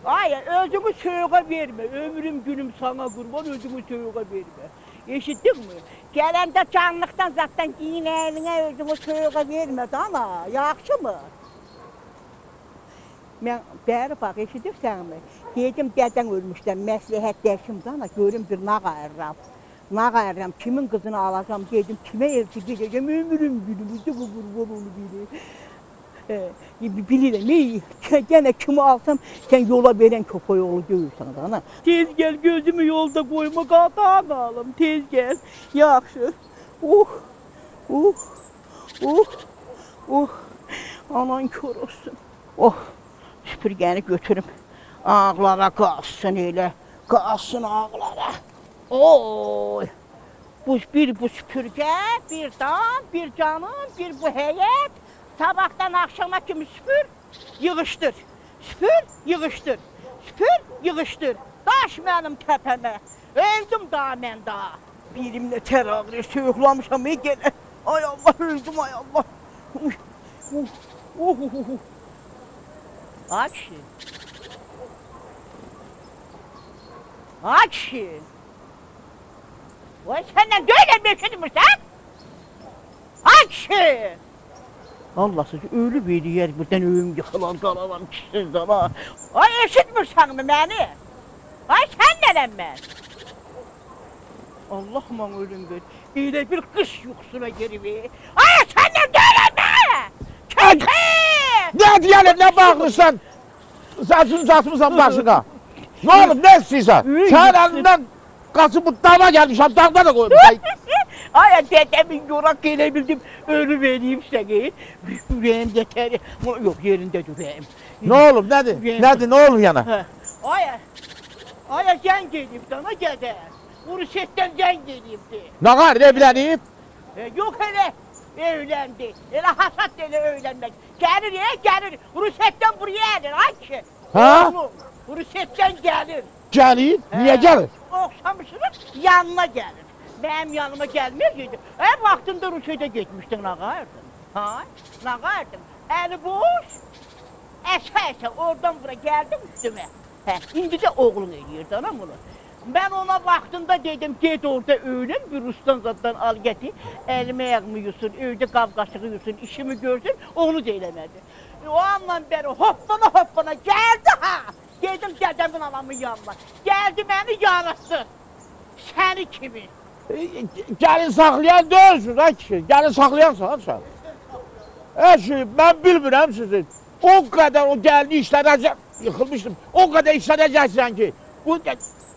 Hayır, özümü soğuğa verme. Ömrüm günüm sana kurban, özümü soğuğa verme. Eşittin mi? Gelende canlıktan zaten yine eline özümü soğuğa vermedi ama, yaxşı mı? Mən bəri bax, eşidirsənmi? Dedim, dədən ölmüşdən, məsləhətləşimdə ana, görüm bir nağa ərram, kimin qızını alacam, dedim, kimə elçi gedəcəm, ömrüm günümüzü bu qurban onu bilir. Bilirəm, gene kimi alsam, sen yola veren köpəy oğlu görürsən də ana. Tez gel, gözümü yolda qoyma, qadağın alım, tez gel. Yaxşı. Anan kör olsun. Oh, süpürgəni götürüm, ağlara qalsın elə, qalsın ağlara. Oy, bir bu süpürgə, bir dam, bir canım, bir bu həyət. Sabahdan akşama kimi süpür, yığışdır. Süpür, yığışdır. Süpür, yığışdır. Daş mənim təpəmə. Öldüm daha mən daha. Birimlə tər ağrı, soyuqlamışam, gene. Ay Allah, öldüm, ay Allah. Ayşe. Vay senden böyle bir şey mi sen? Ayşe. Allah sizi ölü bir yer birden övüm yıkılan kalavan kişisiz ama. Ay eşitmirsen mi beni? Ay sen neden ben? Allah'ıma ölüm ver. Öyle bir kış yuksuna geri ver. Ay senden böyle mi? Kötü! Ne diyelim, ne bağırırsan, saçını satmışsan başına. Ne olur, ne istiyorsan? Sen elinden kasıp dağına gelmişsen, dağına da koymuşsan. Ay, dedemin yorak gelebildim, ölü vereyim seni. Yüreğim yeter, yok yerinde yüreğim. Ne olur, nedir, ne olur yana? Ay, sen gelip sana gede. Uruşetten sen gelipti. Ne var, ne bileneyim? Yok hele. Öyləndi, elə hasat elə öylənmək. Gəlir, Rusetdən buraya gəlir, ay ki. Ha? Rusetdən gəlir. Gəlir? Niyə gəlir? Oxşamışsınız, yanına gəlir. Mənim yanıma gəlməyəcəkdir. Vaxtında Rusetə getmişdin, nağardın. Ha? Nağardın. Əli boş, əsə oradan bura gəldim üstümə. Hə, indi də oğlun eləyirdi, anam onu. Ben ona vaxtında dedim, git orada öğlen bir Rus'tan zaten al getir, elime yakımı yusun, öyle kavgaçlığı yusun, işimi görsün, onu da eylemedi. O andan beri hoppana geldi ha! Dedim dedemin alamın yanına, geldi beni yarası, seni kimi? Gelin saklayan dövsün ha kişi, gelin saklayansın ha sen. Eşi, ben bilmirəm sizi, o kadar o gelini işlenecek, yıkılmıştım, o kadar işleneceksin ki,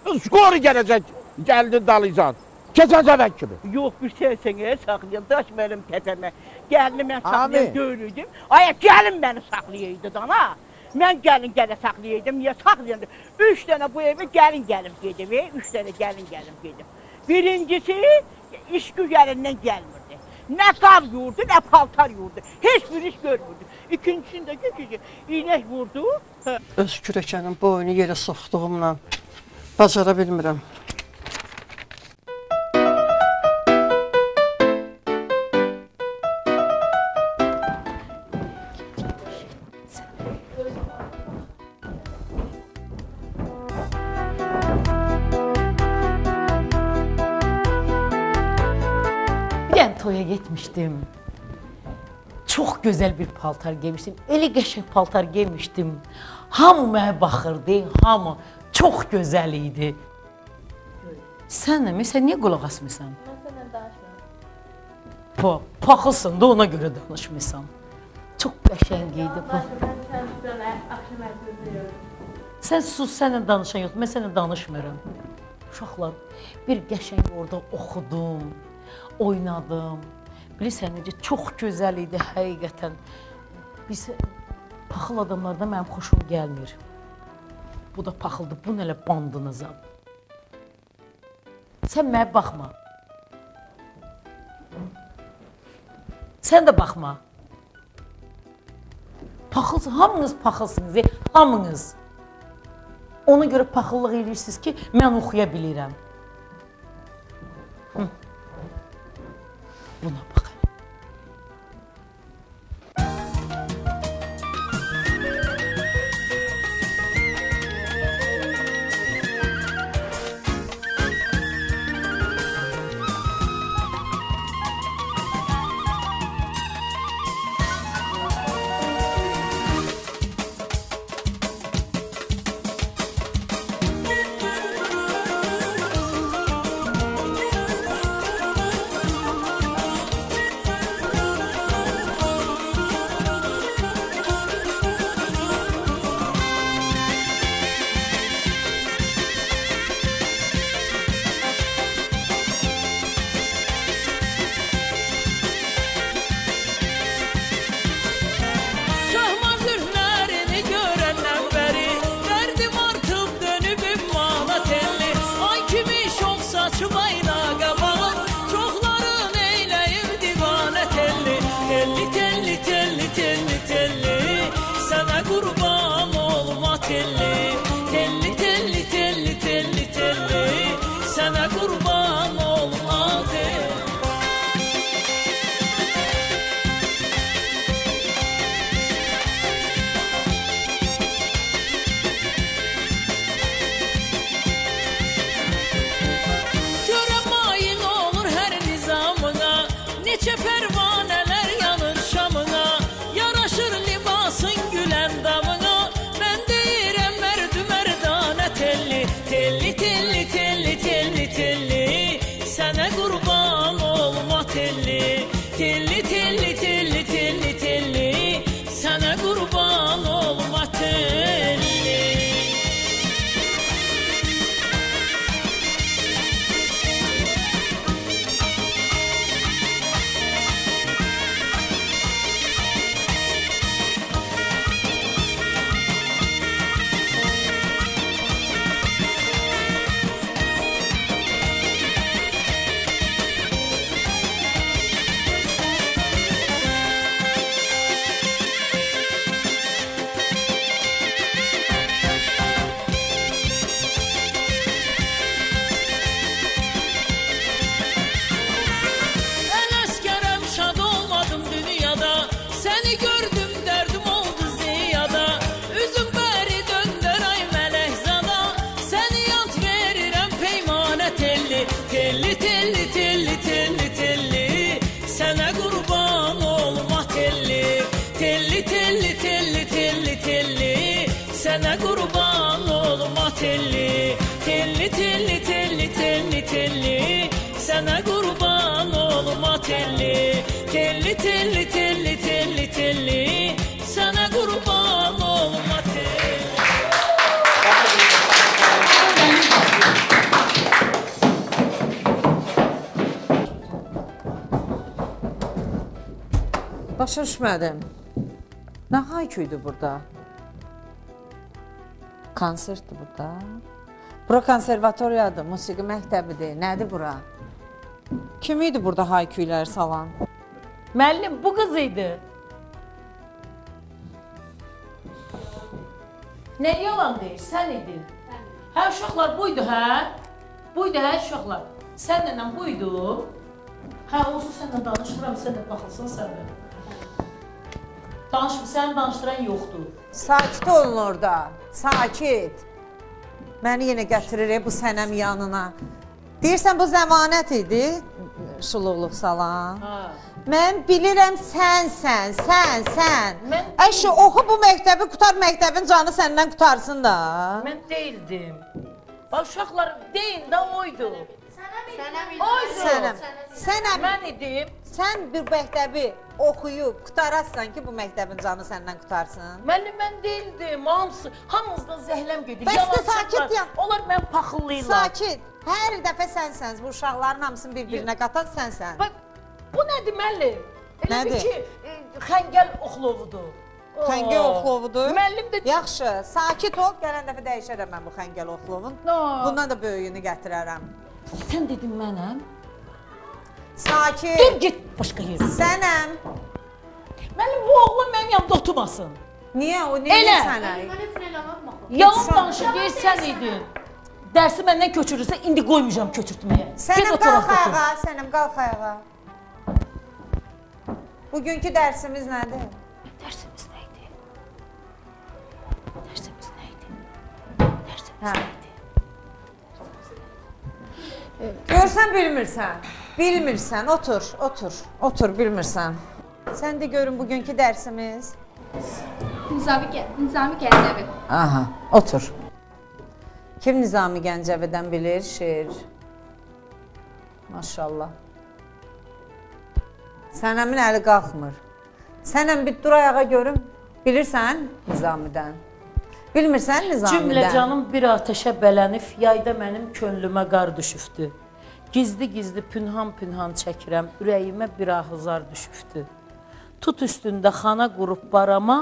bu skoru gelecek, geldin dalıcan. Keçen sefer gibi. Yok bir seneye saklayayım, daş benim tepeme. Gelin ben saklayayım, görürdüm. Ay gelin beni saklayaydı dana. Ben gelin gene saklayaydım, niye saklayaydım? 3 tane bu eve gelin gelip gidip, 3 tane gelin gelip gidip. Birincisi, iş gücelinden gelmirdi. Ne kar yurdu, ne paltar yurdu. Hiçbir iş görmürdü. İkincisinde ki, iğne vurdu. Öz kürəkənin boynu yere soxduğumla bacara bilmirəm. Bir dənə toya getmişdim. Çox gözəl bir paltar geymişdim. Elə qəşəng paltar geymişdim. Hamı mənə baxırdı, hamı. Çox gözəl idi. Sən niyə qulaq asmısan? Mən sənlə danışmıram. bu. Pahalısın da ona göre danışmışsan. Çok qəşəng idi bu. Sen sus, sənə danışan yox, mən sənə danışmıram. Uşaqlar, bir qəşəng orada oxudum, oynadım. Bilirsən necə, çox gözəl idi həqiqətən. Biz paxıl adamlardan mənim xoşum gəlmir. Bu da paxıldı, bu nələ bandınıza. Sən mənə baxma. Sən də baxma. Paxılsınız, hamınız paxılsınız, hamınız. Ona görə paxıllıq edirsiniz ki, mən oxuya bilirəm. Buna bax. Başa düşmədim. Nə hayküydü burada? Konsertdir burada. Bura konservatoriyadır, musiqi məktəbidir. Nədir bura? Kim idi burada hayküylər salan? Müəllim, bu qız idi. Nə yalan deyir, sən idin. Hə, uşaqlar, buydu, hə? Buydu, hə, uşaqlar. Sənlə buydu. Hə, olsun, sənlə danışıram, sən də baxılsın sənlə. Səni danışdıran yoxdur. Sakit olun orada, sakit. Məni yenə gətirir bu sənəm yanına. Deyirsən, bu zəmanət idi, şuluqluq salam. Mən bilirəm sənsən, sən. Əşi, oxu bu məktəbi, qutar məktəbin canı səndən qutarsın da. Mən deyildim. Uşaqlar, deyin də oydu. Sənəm idi. Oydu. Sənəm. Mən idim. Sən bir məktəbi oxuyub qutarasan ki, bu məktəbin canı səndən qutarsın. Mənim mən deyildim, hamımızdan zəhləm gedir. Bəs də sakit ya. Onlar mən paxıllıyırlar. Sakit. Hər dəfə sənsəniz, bu uşaqların hamısını bir-birinə qatan sənsən. Bu nədir müəllim? Elə bir ki, xəngəl oxlovudur. Xəngəl oxlovudur. Yaxşı, sakit ol, gələn dəfə dəyişərəm mən bu xəngəl oxlovun. Bundan da böyüyünü gətirərəm. Sən dedin mənəm. Sakin. Dur git başqa yerə. Sənəm. Mənim bu oğlum mənim yanımda oturmasın. Niyə? O neydi sənə? Yalan danışıb deyir sən idin. Dərsi məndən köçürürsə indi qoymayacam köçürtməyə. Sənəm qalx ayağa, sənəm qalx ayağa. Bugünkü dərsimiz nədir? Dərsimiz nə idi? Dərsimiz nə idi? Dərsimiz nə idi? Görsən bilmirsən. Bilmirsən, otur, bilmirsən. Sən də görün bugünkü dərsimiz. Nizami Gəncəvi. Aha, otur. Kim Nizami Gəncəvidən bilir şeir? Maşallah. Sənəmin əli qalxmır. Sənəm bir dur ayağa görüm, bilirsən Nizamidən. Bilmirsən Nizamidən. Cümlə canım bir ateşə bələnif, yayda mənim könlümə qar düşübdü. Gizli-gizli pünhan-pünhan çəkirəm, ürəyimə bir ahızar düşübdü. Tut üstündə xana qurub barama,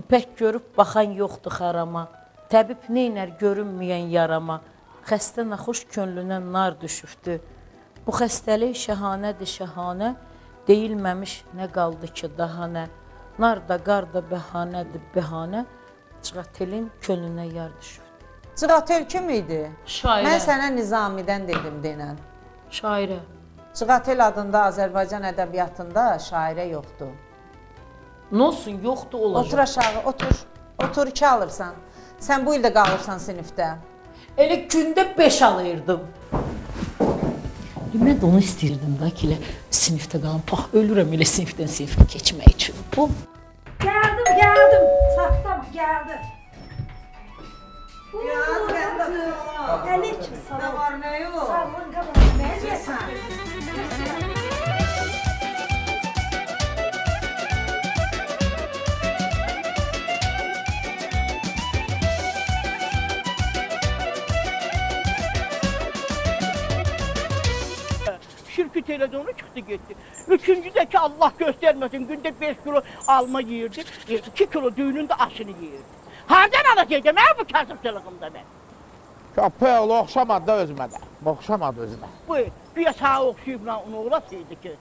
ipək görüb baxan yoxdur xarama. Təbib neynər görünməyən yarama, xəstə naxuş könlünə nar düşübdü. Bu xəstəlik şəhanədir şəhanə, deyilməmiş nə qaldı ki daha nə. Nar da qar da bəhanədir bəhanə, cığatelin könlünə yar düşübdü. Cığatel kim idi? Şairə. Mən sənə Nizamidən dedim denən. Şairə. Cığatel adında Azərbaycan ədəbiyyatında şairə yoxdur. Nə olsun, yoxdur olacaq. Otur aşağı, otur, iki alırsan. Sən bu ildə qalırsan sinifdə. Elə gündə 5 alırdım. Mən də onu istəyirdim da ki, elə sinifdə qalım. Bax, ölürəm elə sinifdən sinifə keçmək üçün. Gəldim. Çatdım, gəldim. Yaz gəldim. Əlik, nə var, nə yox? Sabun qabaq, nə yəsən? Şirki televizyonu çıxdı, getdi. Üçüncüdəki Allah göstərməsin, gündə 5 kilo alma yiyirdi, 2 kilo düğünündə aşını yiyirdi. Hardan alacaqam, hə bu kasıbçılığımda mən? Köpəl, oxşamadı özümə də, oxşamadı özümə. Buyur, güya sağa oxşayıb lan onu olasıydı ki,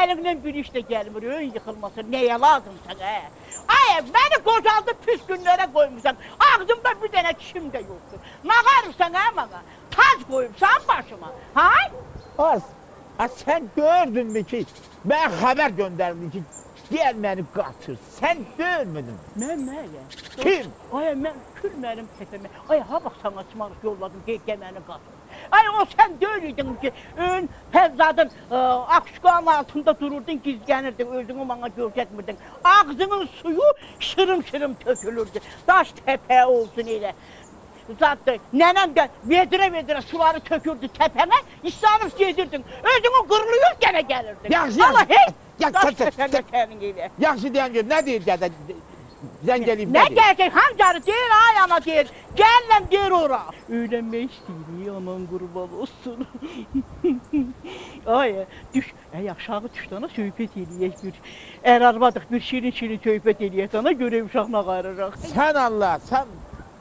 əlimdən bir iş də gəlmir, ön yıxılmasın, nəyə lazımsan, hə? Ay, məni qocaldı, püs günlərə qoymuşam, ağzımda bir dənə kişim də yoxdur. Nağarırsan, hə mənə? Taz qoyubsan başıma, hə? Sən gördünmü ki, mən xəbər göndərdim ki, gəl məni qaçır, sən görmədin. Mən. Kim? Ay, mən kül mənim tepəmə. Ay, ha bax, sana çımarıq yolladım, gəl məni qaçır. Ay, o sən döyürdün ki, ön Fəvzadın akşıqanın altında dururdun, gizlənirdin, özünü bana görsətmirdin. Ağzının suyu şırım-şırım tökülürdü, daş təpə olsun elə. Zatdır, nənəm də vedirə-vedirə suları tökürdü təpəmə, İslamız gedirdin, özünü qırılıyor, gənə gəlirdin. Yaxşı deyən gör, nə deyir gədə? Zəng eləyib, nə deyir? Nə gələcək, hamcarı deyir, ay ana deyir, gələm deyir ora. Öylənmək istəyir, aman qurban olsun. Ay, düş, aşağı düşdü, ana söhbət eləyək bir. Ərarmadıq, bir şirin-şirin söhbət eləyək, ana görə uşaqla qarıraq. Sən Allah, sən...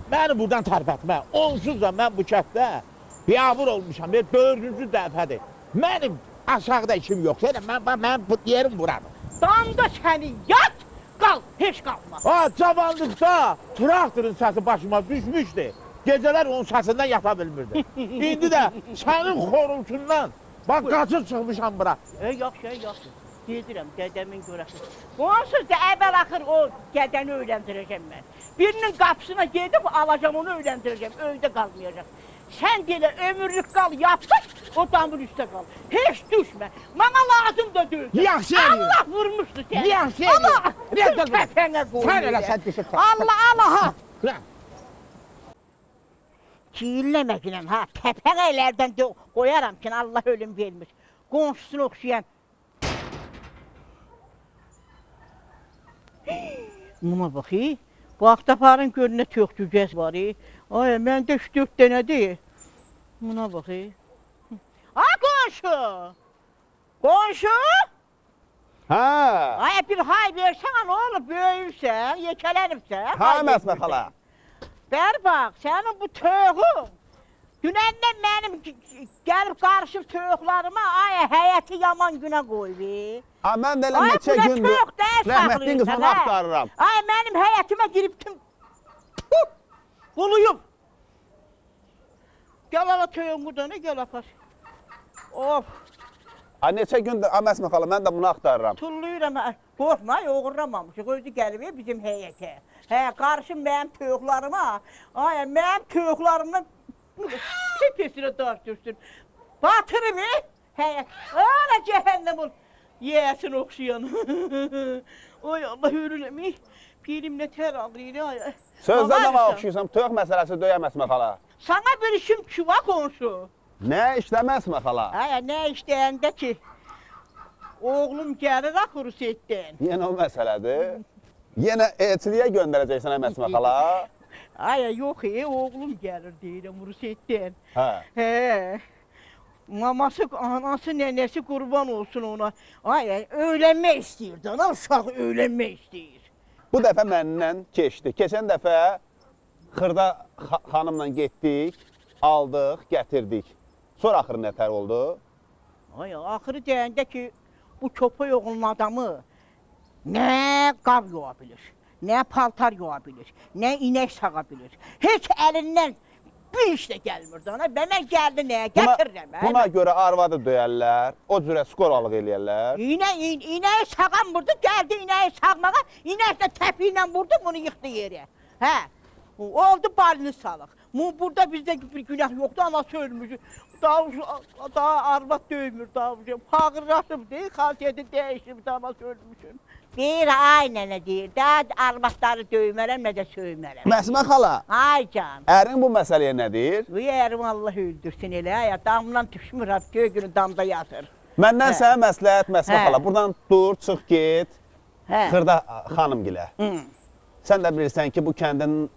Məni buradan tərpətmə, onsuz da mən bu kətdə biyabır olmuşam, bir 4-cü dəfədir. Mənim aşağıda işim yoxsa, mən yerim buradır. Damda səni yat, qal, heç qalma. Ha, cavanlıqda traktorun səsi başıma düşmüşdü. Gecələr onun səsindən yata bilmirdi. İndi də sənin xorultundan, bax, qaçır çıxmışam bura. Yaxşı. Gedirəm, qədəmin görəsi. Onsuz da əvvəl-axır o qədəni öyrəndirəcəm mən. Birinin qapısına gedib, alacam onu öyrəndirəcəm, öydə qalmayacaq. Sən deyilə, ömürlük qal, yapsaq, o damın üstə qal. Heç düşmə, mənə lazım da döyəcəm. Yaxşı eləyir. Allah vurmuşdur səni. Yaxşı eləyir. Allah, tüm pəfənə qoymayacaq. Allah. Çiyinləməkiləm, ha, təpəqələrdən qoyaram ki, Allah ölüm vermiş. Qonşusunu oxşayan. Muma baxı. Bu aktaparın görünə tökdü gəz var. Ay, məndə 3-4 dənədir. Buna baxı. A qonşu. Qonşu? Ha. Ay bir hay versən, ne olur böyüyürsən, yekelənibsən. Ha Məsmə xala. Bər bax, sənin bu töğün. Dünəndən mənim gəlib qarışıb töğüklərimə, ay həyəti yaman günə qoyub. Ay mən də elə neçə gündür rəhmətliyin qızını axtarıram. Ay mənim həyətimə girib tüm buluyum. Gəl ala töğün burada, ne gəl apar. Of. Ay neçə gündür, ay Məsmə xala, mən də bunu axtarıram. Tulluyuram, qorxma, oğurlamamışıq, özü gəlib bizim heyətə. Hə, qarışın mənim töyüklərimə, ay, mənim töyüklərimdən tepesinə daş düşsün. Batırım, həyət, ala cəhənnəm ol, yeyəsin oxşayan. Oy, Allah ölürəm, pirim nə tər ağrıyır, ay. Sözdə də var oxşuyorsam, töyük məsələsi döyə Məsmə xala. Sana bir işim ki, va qonşu. Nə işləməz mi xala? Ay, nə işləyəndə ki, oğlum gəlir axı Rusiyyətdən. Yenə o məsələdir. Yenə elçiliyə göndərəcəksən, hə Məsmə xala? Ay, yox, oğlum gəlir deyirəm Rusiyyətdən. Hə. Maması, anası, nənəsi qurban olsun ona. Ay, öyrənmək istəyir, dana uşaq öyrənmək istəyir. Bu dəfə məndən keçdi. Keçən dəfə Xırda xanımla getdik, aldıq, gətirdik. Sonra axırı nə tər oldu? Ay, axırı deyəndə ki, bu köpək oğlunun adamı nə qab yoğa bilir, nə paltar yoğa bilir, nə inək sağa bilir. Heç əlindən bir iş də gəlmir ona. Mənə gəldi nəyə, gətirirəm. Buna görə arvadı döyərlər, o cürə skoralıq eləyərlər. İnəyi sağan vurdu, gəldi inəyi sağmağa, inək də təpi ilə vurdu, bunu yıxdı yerə. Hə, oldu balını salıq. Burada bizdə bir günah yoxdur, anası ölmüş. Daha arvad döymür, fağırlaşıb deyil, xasiyyəti dəyişib, anası ölmüşüm. Deyir, ay nənə deyir, daha arvadları döymərəm, nə də söymərəm. Məsmə xala, ərin bu məsələyə nə deyir? Ərim Allah öldürsün elə, damdan düşmür, göy günü damda yatır. Məndən sənə məsləhət, Məsmə xala, buradan dur, çıx, get, Xırda xanım gilə. Sən də bilirsən ki, bu kəndin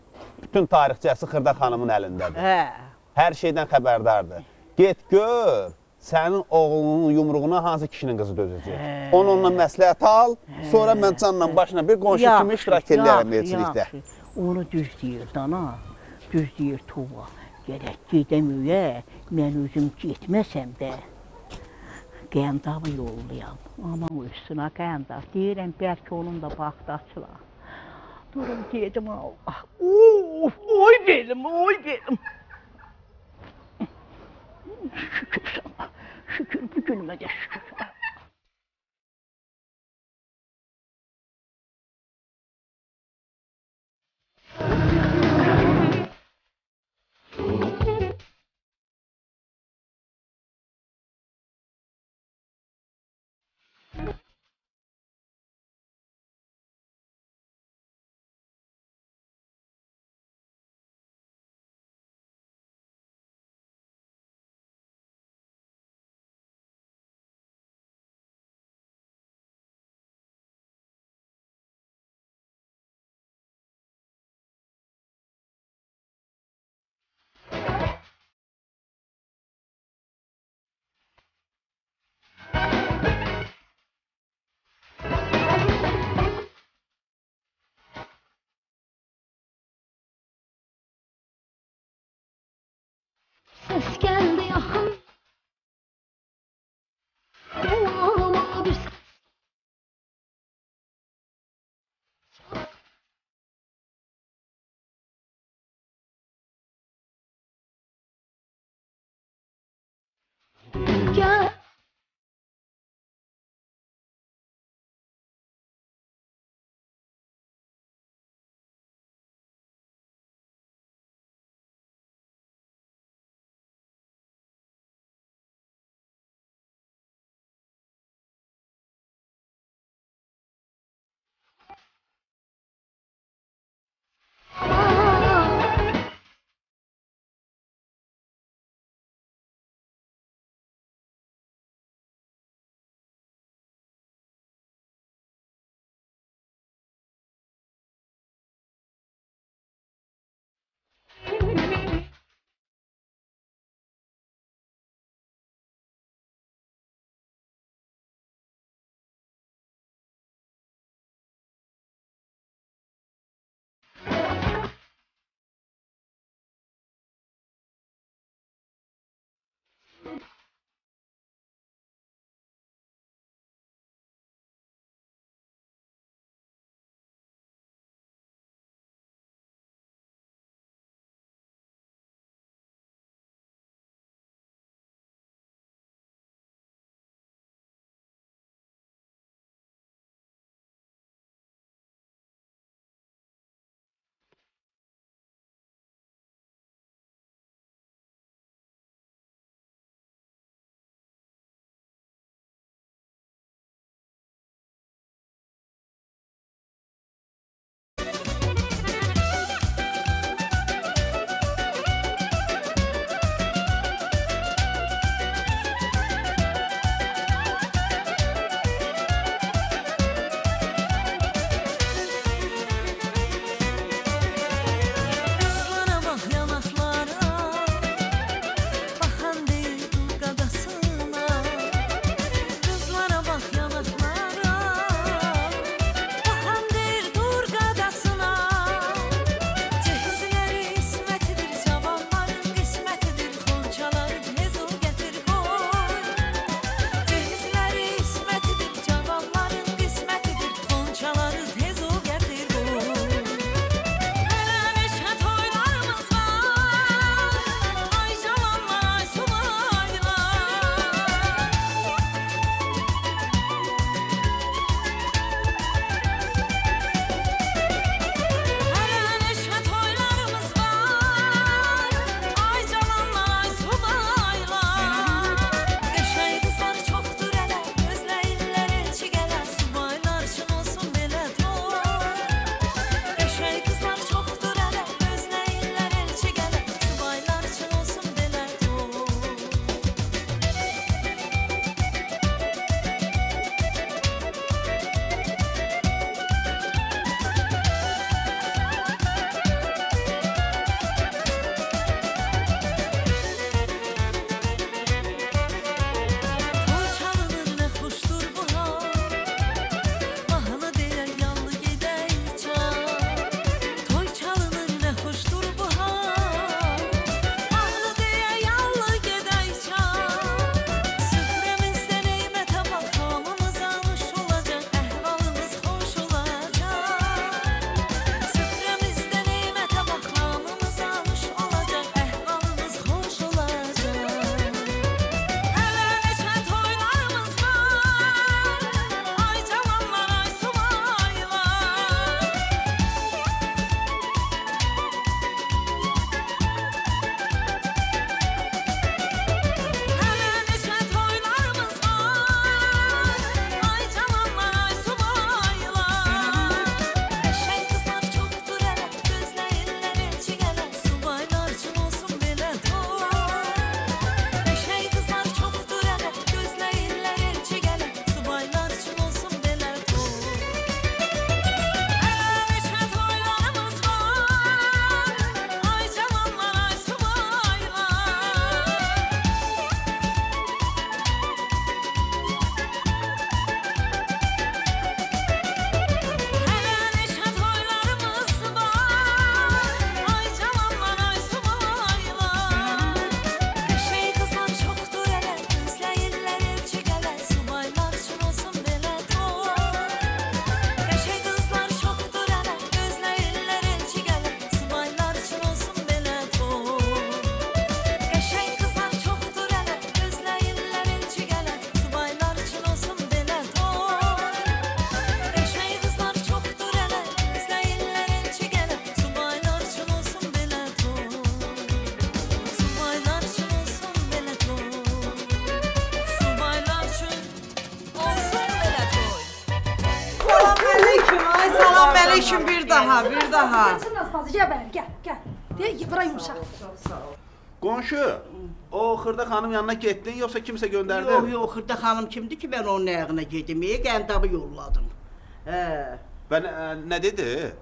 bütün tarixçəsi Xırda xanımın əlindədir. Hər şeydən xəbərdardır. Get gör, sənin oğlunun yumruğuna hansı kişinin qızı dözəcək. Onunla məsləhət al, sonra mən canla başına bir qonşu kimi iştirak edərəm elçilikdə. Onu düz deyir, dana, düz deyir, tuva. Gərək gedəməyə, mən özüm getməsəm də, qəndavı yollayam. Aman üstünə qəndav, deyirəm, bəlkə onun da baxdaçılar. Durum dedim, Allah, oy benim, oy benim. Şükür sana, şükür bu günüme de şükür. Aleyküm bir daha. Kaçırmaz bazı, gel benim gel. Diye bura yumuşak. Sağ ol. Qonşu, o xırda xanım yanına getdin, yoxsa kimsə göndərdi? Yox, xırda xanım kimdir ki, mən onun ayağına gedim, Qəndabı yolladım. Bən nə dedi?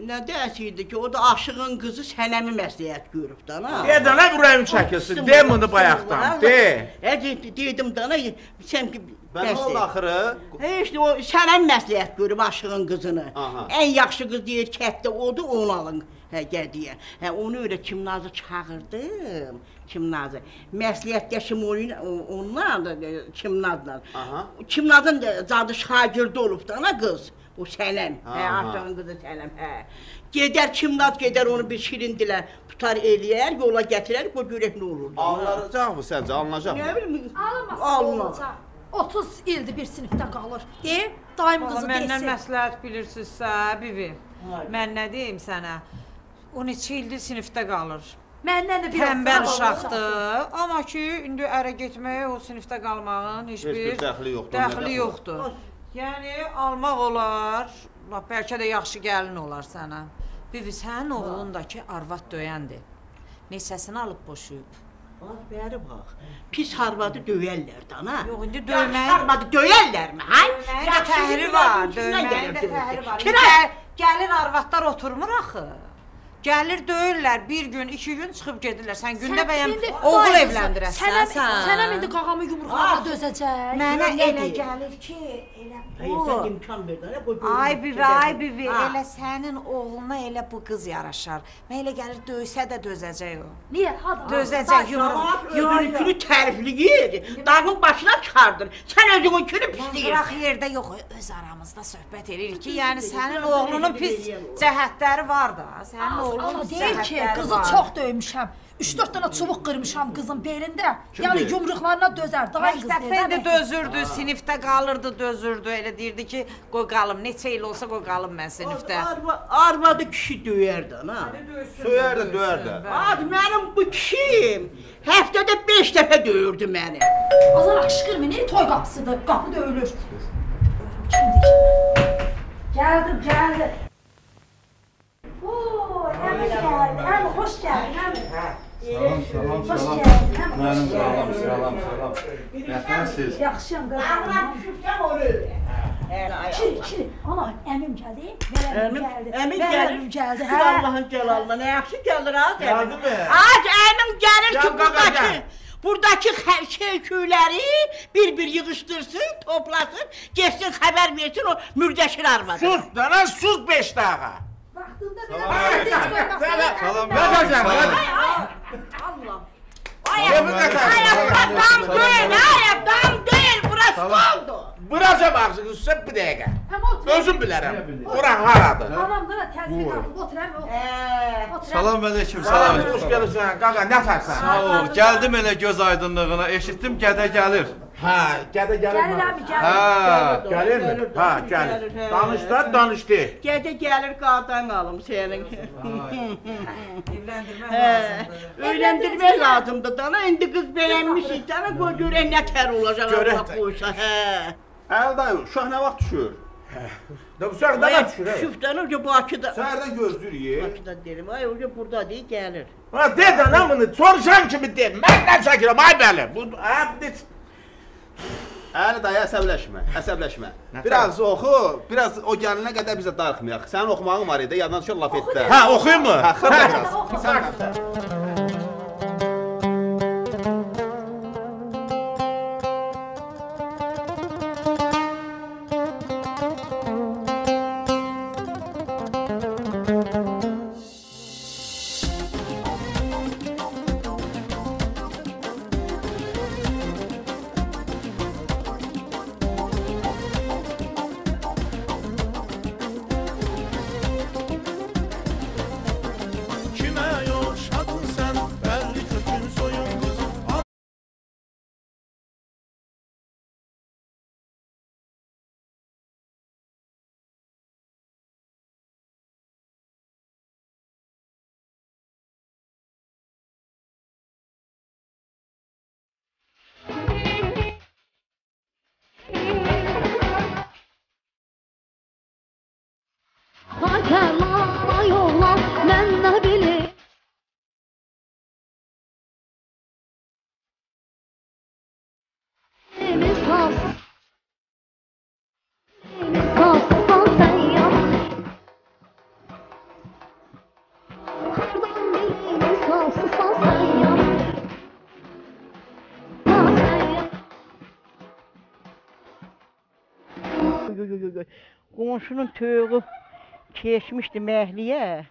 Nə dəsiydi ki, o da aşığın qızı sənəmi məsləhət görüb dana. Dedim, nə buraya mı çəkilsin, deyim bunu bayaqdan, deyim. Dedim dana, sən ki... Bən nə oldu axırı? İşte, o sənəmi məsləhət görüb aşığın qızını. Ən yaxşı qız deyir, kətdə odur, onu alın. Gədiyə. Onu öyle Kimnazı çağırdım. Kimnazı. Məsləhətləşim onunla, Kimnazla. Kimnazın zadı şagirdi olub da ana qız. O sələm. Aşağın qızı sələm. Gedər Kimnaz gedər onu bir şirindilər. Tutar eləyər, yola gətirər. O görək nə olur. Alınacaq mı səncə? Alınacaq mı? Nə bilmiyim. Alınacaq. 30 ildir bir sinifdə qalır. Deyim, daim qızı desin. Məndən məsləhət bilirsinizsə, bibi. Mən nə deyim sənə? 12 ildir sinifdə qalır. Təmbəl uşaqdır, amma ki, indi ərə getməyə o sinifdə qalmağın heç bir dəxli yoxdur. Yəni, almaq olar, bəlkə də yaxşı gəlin olar sənə. Bibi, sənin oğlundakı arvad döyəndir. Neçəsini alıb boşuyub. Bax, bəri bax. Pis harvadı döyərlər dana. Yox, indi döyməyin. Harvadı döyərlərmi, hay? Döyməyin də təhri var, döyməyin də təhri var. Gəlir arvadlar oturmur axı. Gəlir, döyürlər, bir gün, iki gün çıxıb gedirlər. Sən gündə bəyəm oğul evləndirəsən, sən. Sənəm indi qağamı yumruqlarla dözəcək. Mənə elə gəlir ki, elə bu. Ay bibi, elə sənin oğluna elə bu qız yaraşar. Mən elə gəlir, döysə də dözəcək o. Niyə? Dözəcək yumruq. Yumruqunu tərifliyir, dağın başına çıxardır. Sən özününkünü pisliyir. Bıraq yerdə yox, öz aramızda söhbət edirik ki, yəni sənin oğlunun pis cəhətləri var da, sənin oğlunun. Ana deyir ki, qızı çox döymüşəm, 3-4 dana çubuq qırmışam qızın belində, yəni yumruqlarına dözər, daha qız deyir. Məktəbdə dözürdü, sinifdə qalırdı, dözürdü, elə deyirdi ki, qoy qalım, neçə il olsa qoy qalım mən sinifdə. Arvadı kişi döyərdi, ana. Döyərdi. Ad, mənim bu kişim həftədə 5 dəfə döyürdü məni. Azar aşqırmı, nə toy qapısıdır, qapı döyülür. Gəldim. Ooo, əmi hoş gəldin, əmi. Salam. Mənim salam. Nətənsiz? Yaxşıyam, qarabım. Ağlam düşübcəm onu. Kiri, ana, əmim gəldi. Əmim gəldi. Allahın gəlalına, nə yaxşı gəlir az əmim. Az əmim gəlir ki, buradakı kökləri bir-bir yığışdırsın, toplasın, geçsin, xəbər versin, o mürdəşir arvadır. Sus, dana, sus 5 dağa. Salam. Allah. Ayaqdan döyün. Burası oldu. Burası baxsın, üstə bir dəqiqə. Özüm bilərəm. Buran haradır? Anam, qara təzmin qalıb, oturəm. Salam əleyküm, salam. Hoş gəlirsən, qaqa, nə tərsən? Sağ ol, gəldim elə göz aydınlığına, eşitdim gədə gəlir. Hə, gədə gəlir. Gəlirmi? Hə, gəlir. Danışdı. Gədə gəlir, qadan alım sənin. Evləndirmək lazımdır. Evləndirmək lazımdır, dana. İndi qız belənmişik, dana. Görək nə tər olacaq, Allah qoysa. Əl dayı, uşaq nə vaxt düşür? Səhərdən düşür, hə? Səhərdən öncə Bakıda. Səhərdən gözlürük. Bakıda deyirəm, ay, öncə burada deyir, gəlir. Deyə dana bunu, soruşan kimi deyir. Mən nə çəkirəm, ay bəli. Əli dayı, əsəbləşmə. Biraz oxu, biraz o gəlinə qədər bizə darıxmayaq. Sənin oxumağın var idi, yadına düşür laf etdilər. Hə, oxuyun mu? Hə, Kime yoş adın sen? Yanma bile. Qonşunun tövü keçmişdi məhliyə.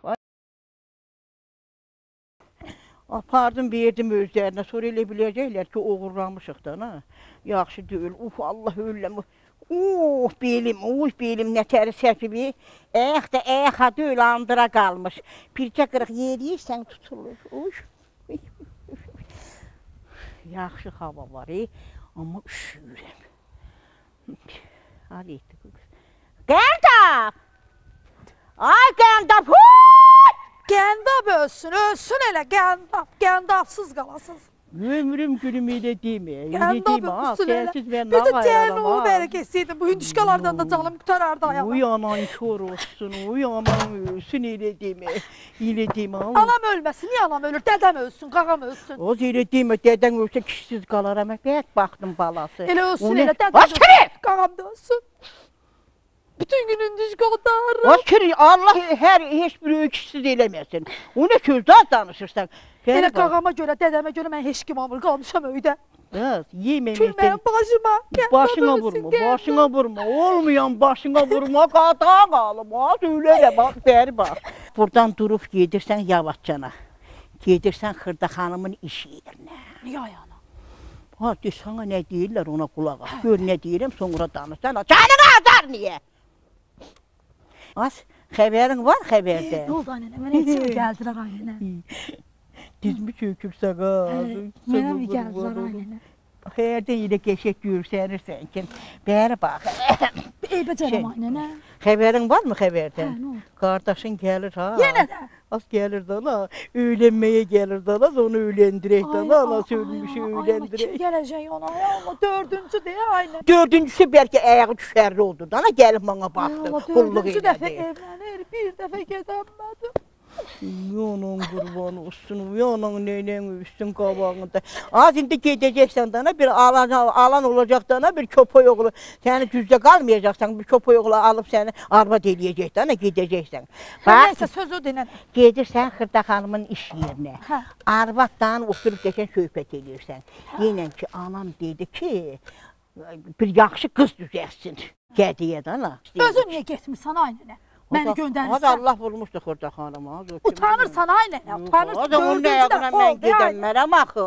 Apardım, verdim özlərinə. Sonra elə biləcəklər ki, oğurlamışıq da, na. Yaxşı deyil. Uf, Allah ölləm. Uf, belim, nətəri səpibi. Əx də, əxa deyil, andıra qalmış. Bircə qırıq yeriyirsən, tutulur. Yaxşı hava var, amma üşüyürəm. Hadi etdi qız. Gəndab! Ay Gəndab! Gəndab ölsün, ölsün elə Gəndab. Gəndabsız qalasız. Ömrüm günüm elə deməyəm. Gəndab ölsün elə. Bir də cəhəli o bərəkəsiydi. Bu hündüşkalardan da canım qutarardı ayağına. Uyanan kör olsun, uyanan ölsün elə demə. Elə demə. Anam ölməsin, niyə anam ölür? Dədəm ölsün, qağam ölsün. Oz elə demə, dədən ölsə kişisiz qalar. Əmək bəyət baxdım balası. Elə ölsün elə, dədəm ölsün, qağam da ölsün. Bütün günün düz qodarım. Askeri, Allah heç bir öyküsüz eləməsin. O nə közdən danışırsan? Elə qağama görə, dədəmə görə mən heç kim amır, qalmışam öydə. Külməyəm başıma. Başına vurma, başına vurma. Olmayan başına vurma, qadan qalıma. Söyləyəm, bəri bax. Buradan durub gedirsən Yavacana. Gedirsən Xırda xanımın iş yerinə. Niyə ayağına? Hadi sana nə deyirlər ona qulağa. Gör nə deyirəm, sonra danışsan. Canı qazar niyə? Az, xəbərin var xəbərdə. Nə oldu anənə? Mənə içimə gəldilər anənə. Dizmi kökümsək ha. Mənə mi gəldilər anənə? Xəyərdən elə qəşək görsənirsən ki, bəri bax. Eybəcərəm anənə. Xəbərin varmı xəbərdən? Hə, nə oldu? Qardaşın gəlir ha. Yenə də? Az gəlir də ana, öylənməyə gəlir də ana, onu öyləndirək də ana, anası ölmüşü öyləndirək. Kim gələcək ona? Dördüncü deyə aynən. Dördüncüsü bəlkə ayağı düşərli oldu da ana, gəlib bana baxdı, qulluq elədi. Dördüncü dəfə evlənir, bir dəfə gedəmədim. Yanan qurban olsun, yanan neylən üstün qabağında. Az indi gedəcəksən dana, bir alan olacaq dana, bir köpək oğlu. Səni düzdə qalmayacaqsan, bir köpək oğlu alıb səni arvad eləyəcək dana, gedəcəksən. Neysə, söz o denən. Gedirsən Xırda xanımın iş yerinə. Arvaddan oturub geçən söhbət eləyirsən. Deyilən ki, anam dedi ki, bir yaxşı qız düzəsin. Gədiyə dana. Özün niyə getmirsən aynənə? Məni göndərirsən. Hadi Allah vurmuşdu Xırda xanıma. Utanırsan aynənə, utanırsın. Hadi onun ayağına mən gedənmərəm axı.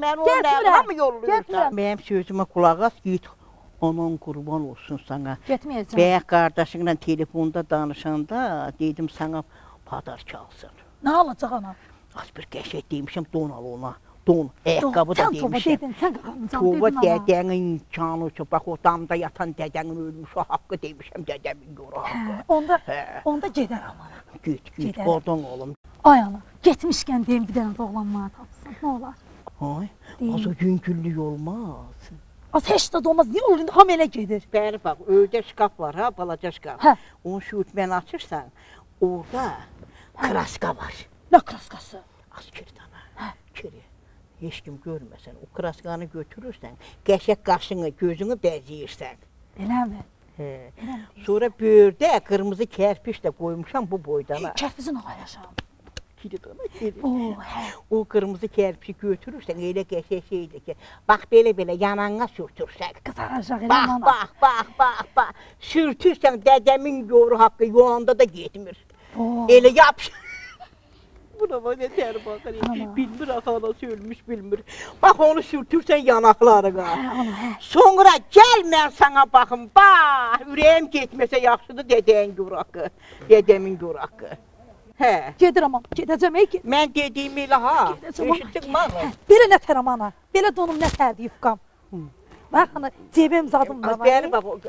Mən onun ayağına mı yolluyorsan? Mənim sözümə qulaq as, git. Anan qurban olsun sana. Getməyəcəm. Bəyək qardaşınla telefonda danışanda dedim sana padarçı alsın. Nə alacaq anam? Az bir qəşək deymişim, don al ona. Don, ayaqqabı da deymişəm. Tova dədənin kanı üçün, bax o damda yatan dədənin ölmüşü haqqı deymişəm, dədəmin yoru haqqı. Onda gedər amana. Git, oradan oğlum. Ay ana, getmişkən deyim bir dənə doğlanmaya tapsın, nə olar? Ay, az o günküllük olmaz. Az heç də olmaz, niyə olur, ham elə gedir. Bəli, bax, öydə şkaf var ha, balaca şkaf. Onu şu ütməni açırsan, orada kraska var. Nə kraskası? Az kirdi ana, kirdi. Heç kim görməsən, o kraskanı götürürsən, qəşək qaşını, gözünü bəziyirsən. Eləmi? Sonra böyürdə qırmızı kərpiş də qoymuşam bu boydana. Kərpizin ağayaşam. O qırmızı kərpişi götürürsən, elə qəşək şeydir ki, bax belə-belə yanana sürtürsən. Qızaracaq elə mana. Bax, sürtürsən dədəmin yoru haqqı, yoğanda da getmir. Elə yapışır. Buna bax, nə tər baxır, bilmir, anası ölmüş, bilmir. Bax, onu sürtürsən yanaqlarına. Sonra gəl mən sana baxım, bax, ürəyim getməsə yaxşıdır dədəmin yoraqqı. Gedir aman, gedəcəm, ey gedir. Mən dediyim elə ha, eşitdik mənə. Belə nə tər amana, belə donum nə tərdi yufqam. Bax, cebim zadım da var,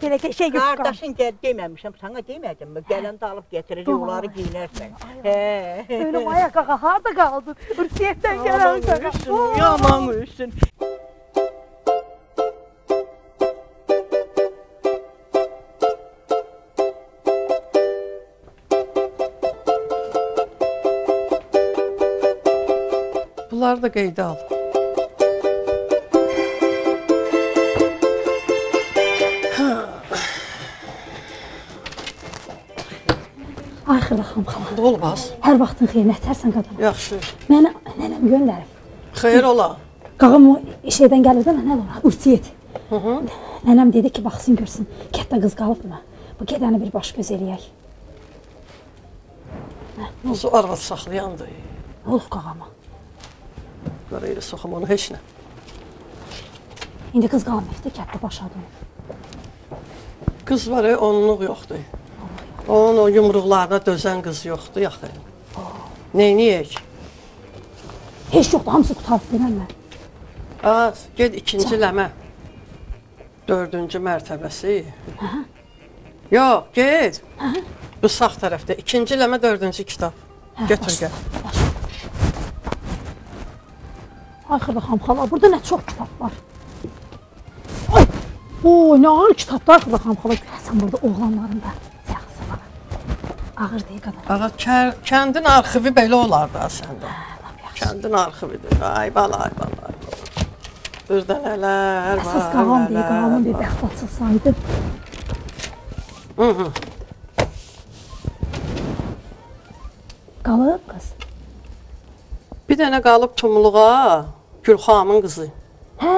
belə şey yufqam. Qardaşın gəl deməmişəm, sana demədim mi? Gələndə alıb gətirəcək, onları giyinərsən. Ölüm ayak ağa, harada qaldı? Ürsiyyətdən gələn qaqa. Yaman ölsün. Bunları da kayda al. Axıra xamxana. Dolmaz. Hər vaxtın xeyirət tərsən qadın. Yaxşı. Mənə nənəm göndərib. Xeyir ola. Qağam o şeydən gəlirdi nənə ona ürtiyət. Hı. Nənəm dedi ki, baxsın görsün. Kətdə qız qalıbmı? Bu gedəni bir baş göz eləyək. Ozu arvad saxlayandı. Olub qağama. Qarayla soxam onu heç nə. İndi qız qalmayıbdı, kətdə başadı. Qız var ya, onluq yoxdur. Onun o yumruqlarına dözən qız yoxdur yaxı. Neyniyək? Heç yoxdur, hamısı qutarıb verən mən. Az, ged ikinci ləmə. Dördüncü mərtəbəsi. Aha. Yox, ged. Aha. Bu sağ tərəfdə. İkinci ləmə, dördüncü kitab. Hə, götür, gəl. Axırda xamxala, burada nə çox kitab var. Ay, ooo, nə ağır kitablar axırda xamxala. Görəsən burada oğlanlarında yaxısı var. Ağır deyə qədər. Ağa, kəndin arxivi belə olardı ha səndə. Hə, lab yaxşı. Kəndin arxividir. Ay, bala, ay, bala. Burada nələr var, nələr. Əsas qağam deyə, qağamın bir bəxt açılsaydı. Hı. Qalıb qız. Bir dənə qalıb Tumluğa, Gülxamın qızı. Hə,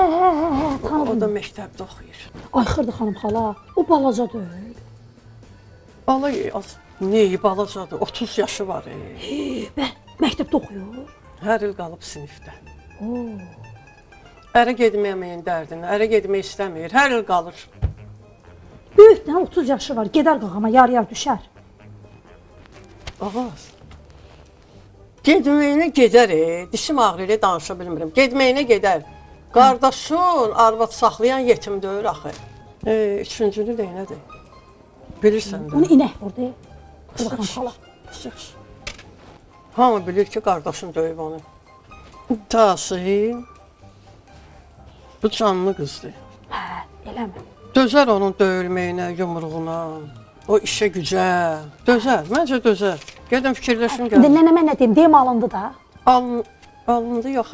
tanıdım. O da məktəbdə oxuyur. Ayxırdı xanım xala, o balaca deyil. Neyi balacadır, 30 yaşı var. Məktəbdə oxuyur. Hər il qalıb sinifdə. Ərə gedməyəməyin dərdini, ərə gedmək istəmir, hər il qalır. Böyükdən 30 yaşı var, gedər qağama, yar-yar düşər. Ağaz. Gedməyinə gedər, dişim ağrı ilə danışa bilmirəm. Gedməyinə gedər. Qardaşın arvad saxlayan yetimdir, axı. Üçüncünü deyinədir. Bilirsən də. Onu inək vurdu. Hamı bilir ki, qardaşın döyüb onu. Tahsin, bu canlı qızdır. Hə, eləmi? Dözər onun döyülməyinə, yumruğuna. O işə gücə, dözər, məncə dözər. Gedin fikirləşin, gəlin. Nənəmə nə deyim, deyim alındı da? Alındı yox,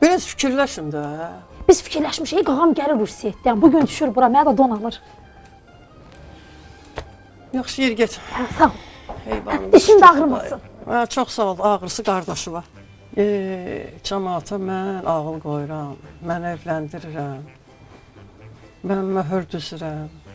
biraz fikirləşin də. Biz fikirləşmişik, qağam gəlir Rusiyyətdən, bugün düşür bura, mənə də don alır. Yaxşı, yer get. Sağ ol, dişin də ağrımasın. Çox sağ ol, ağrısı qardaşı var. Cəmaata mən ağıl qoyuram, mən evləndirirəm, mən möhür düzürəm.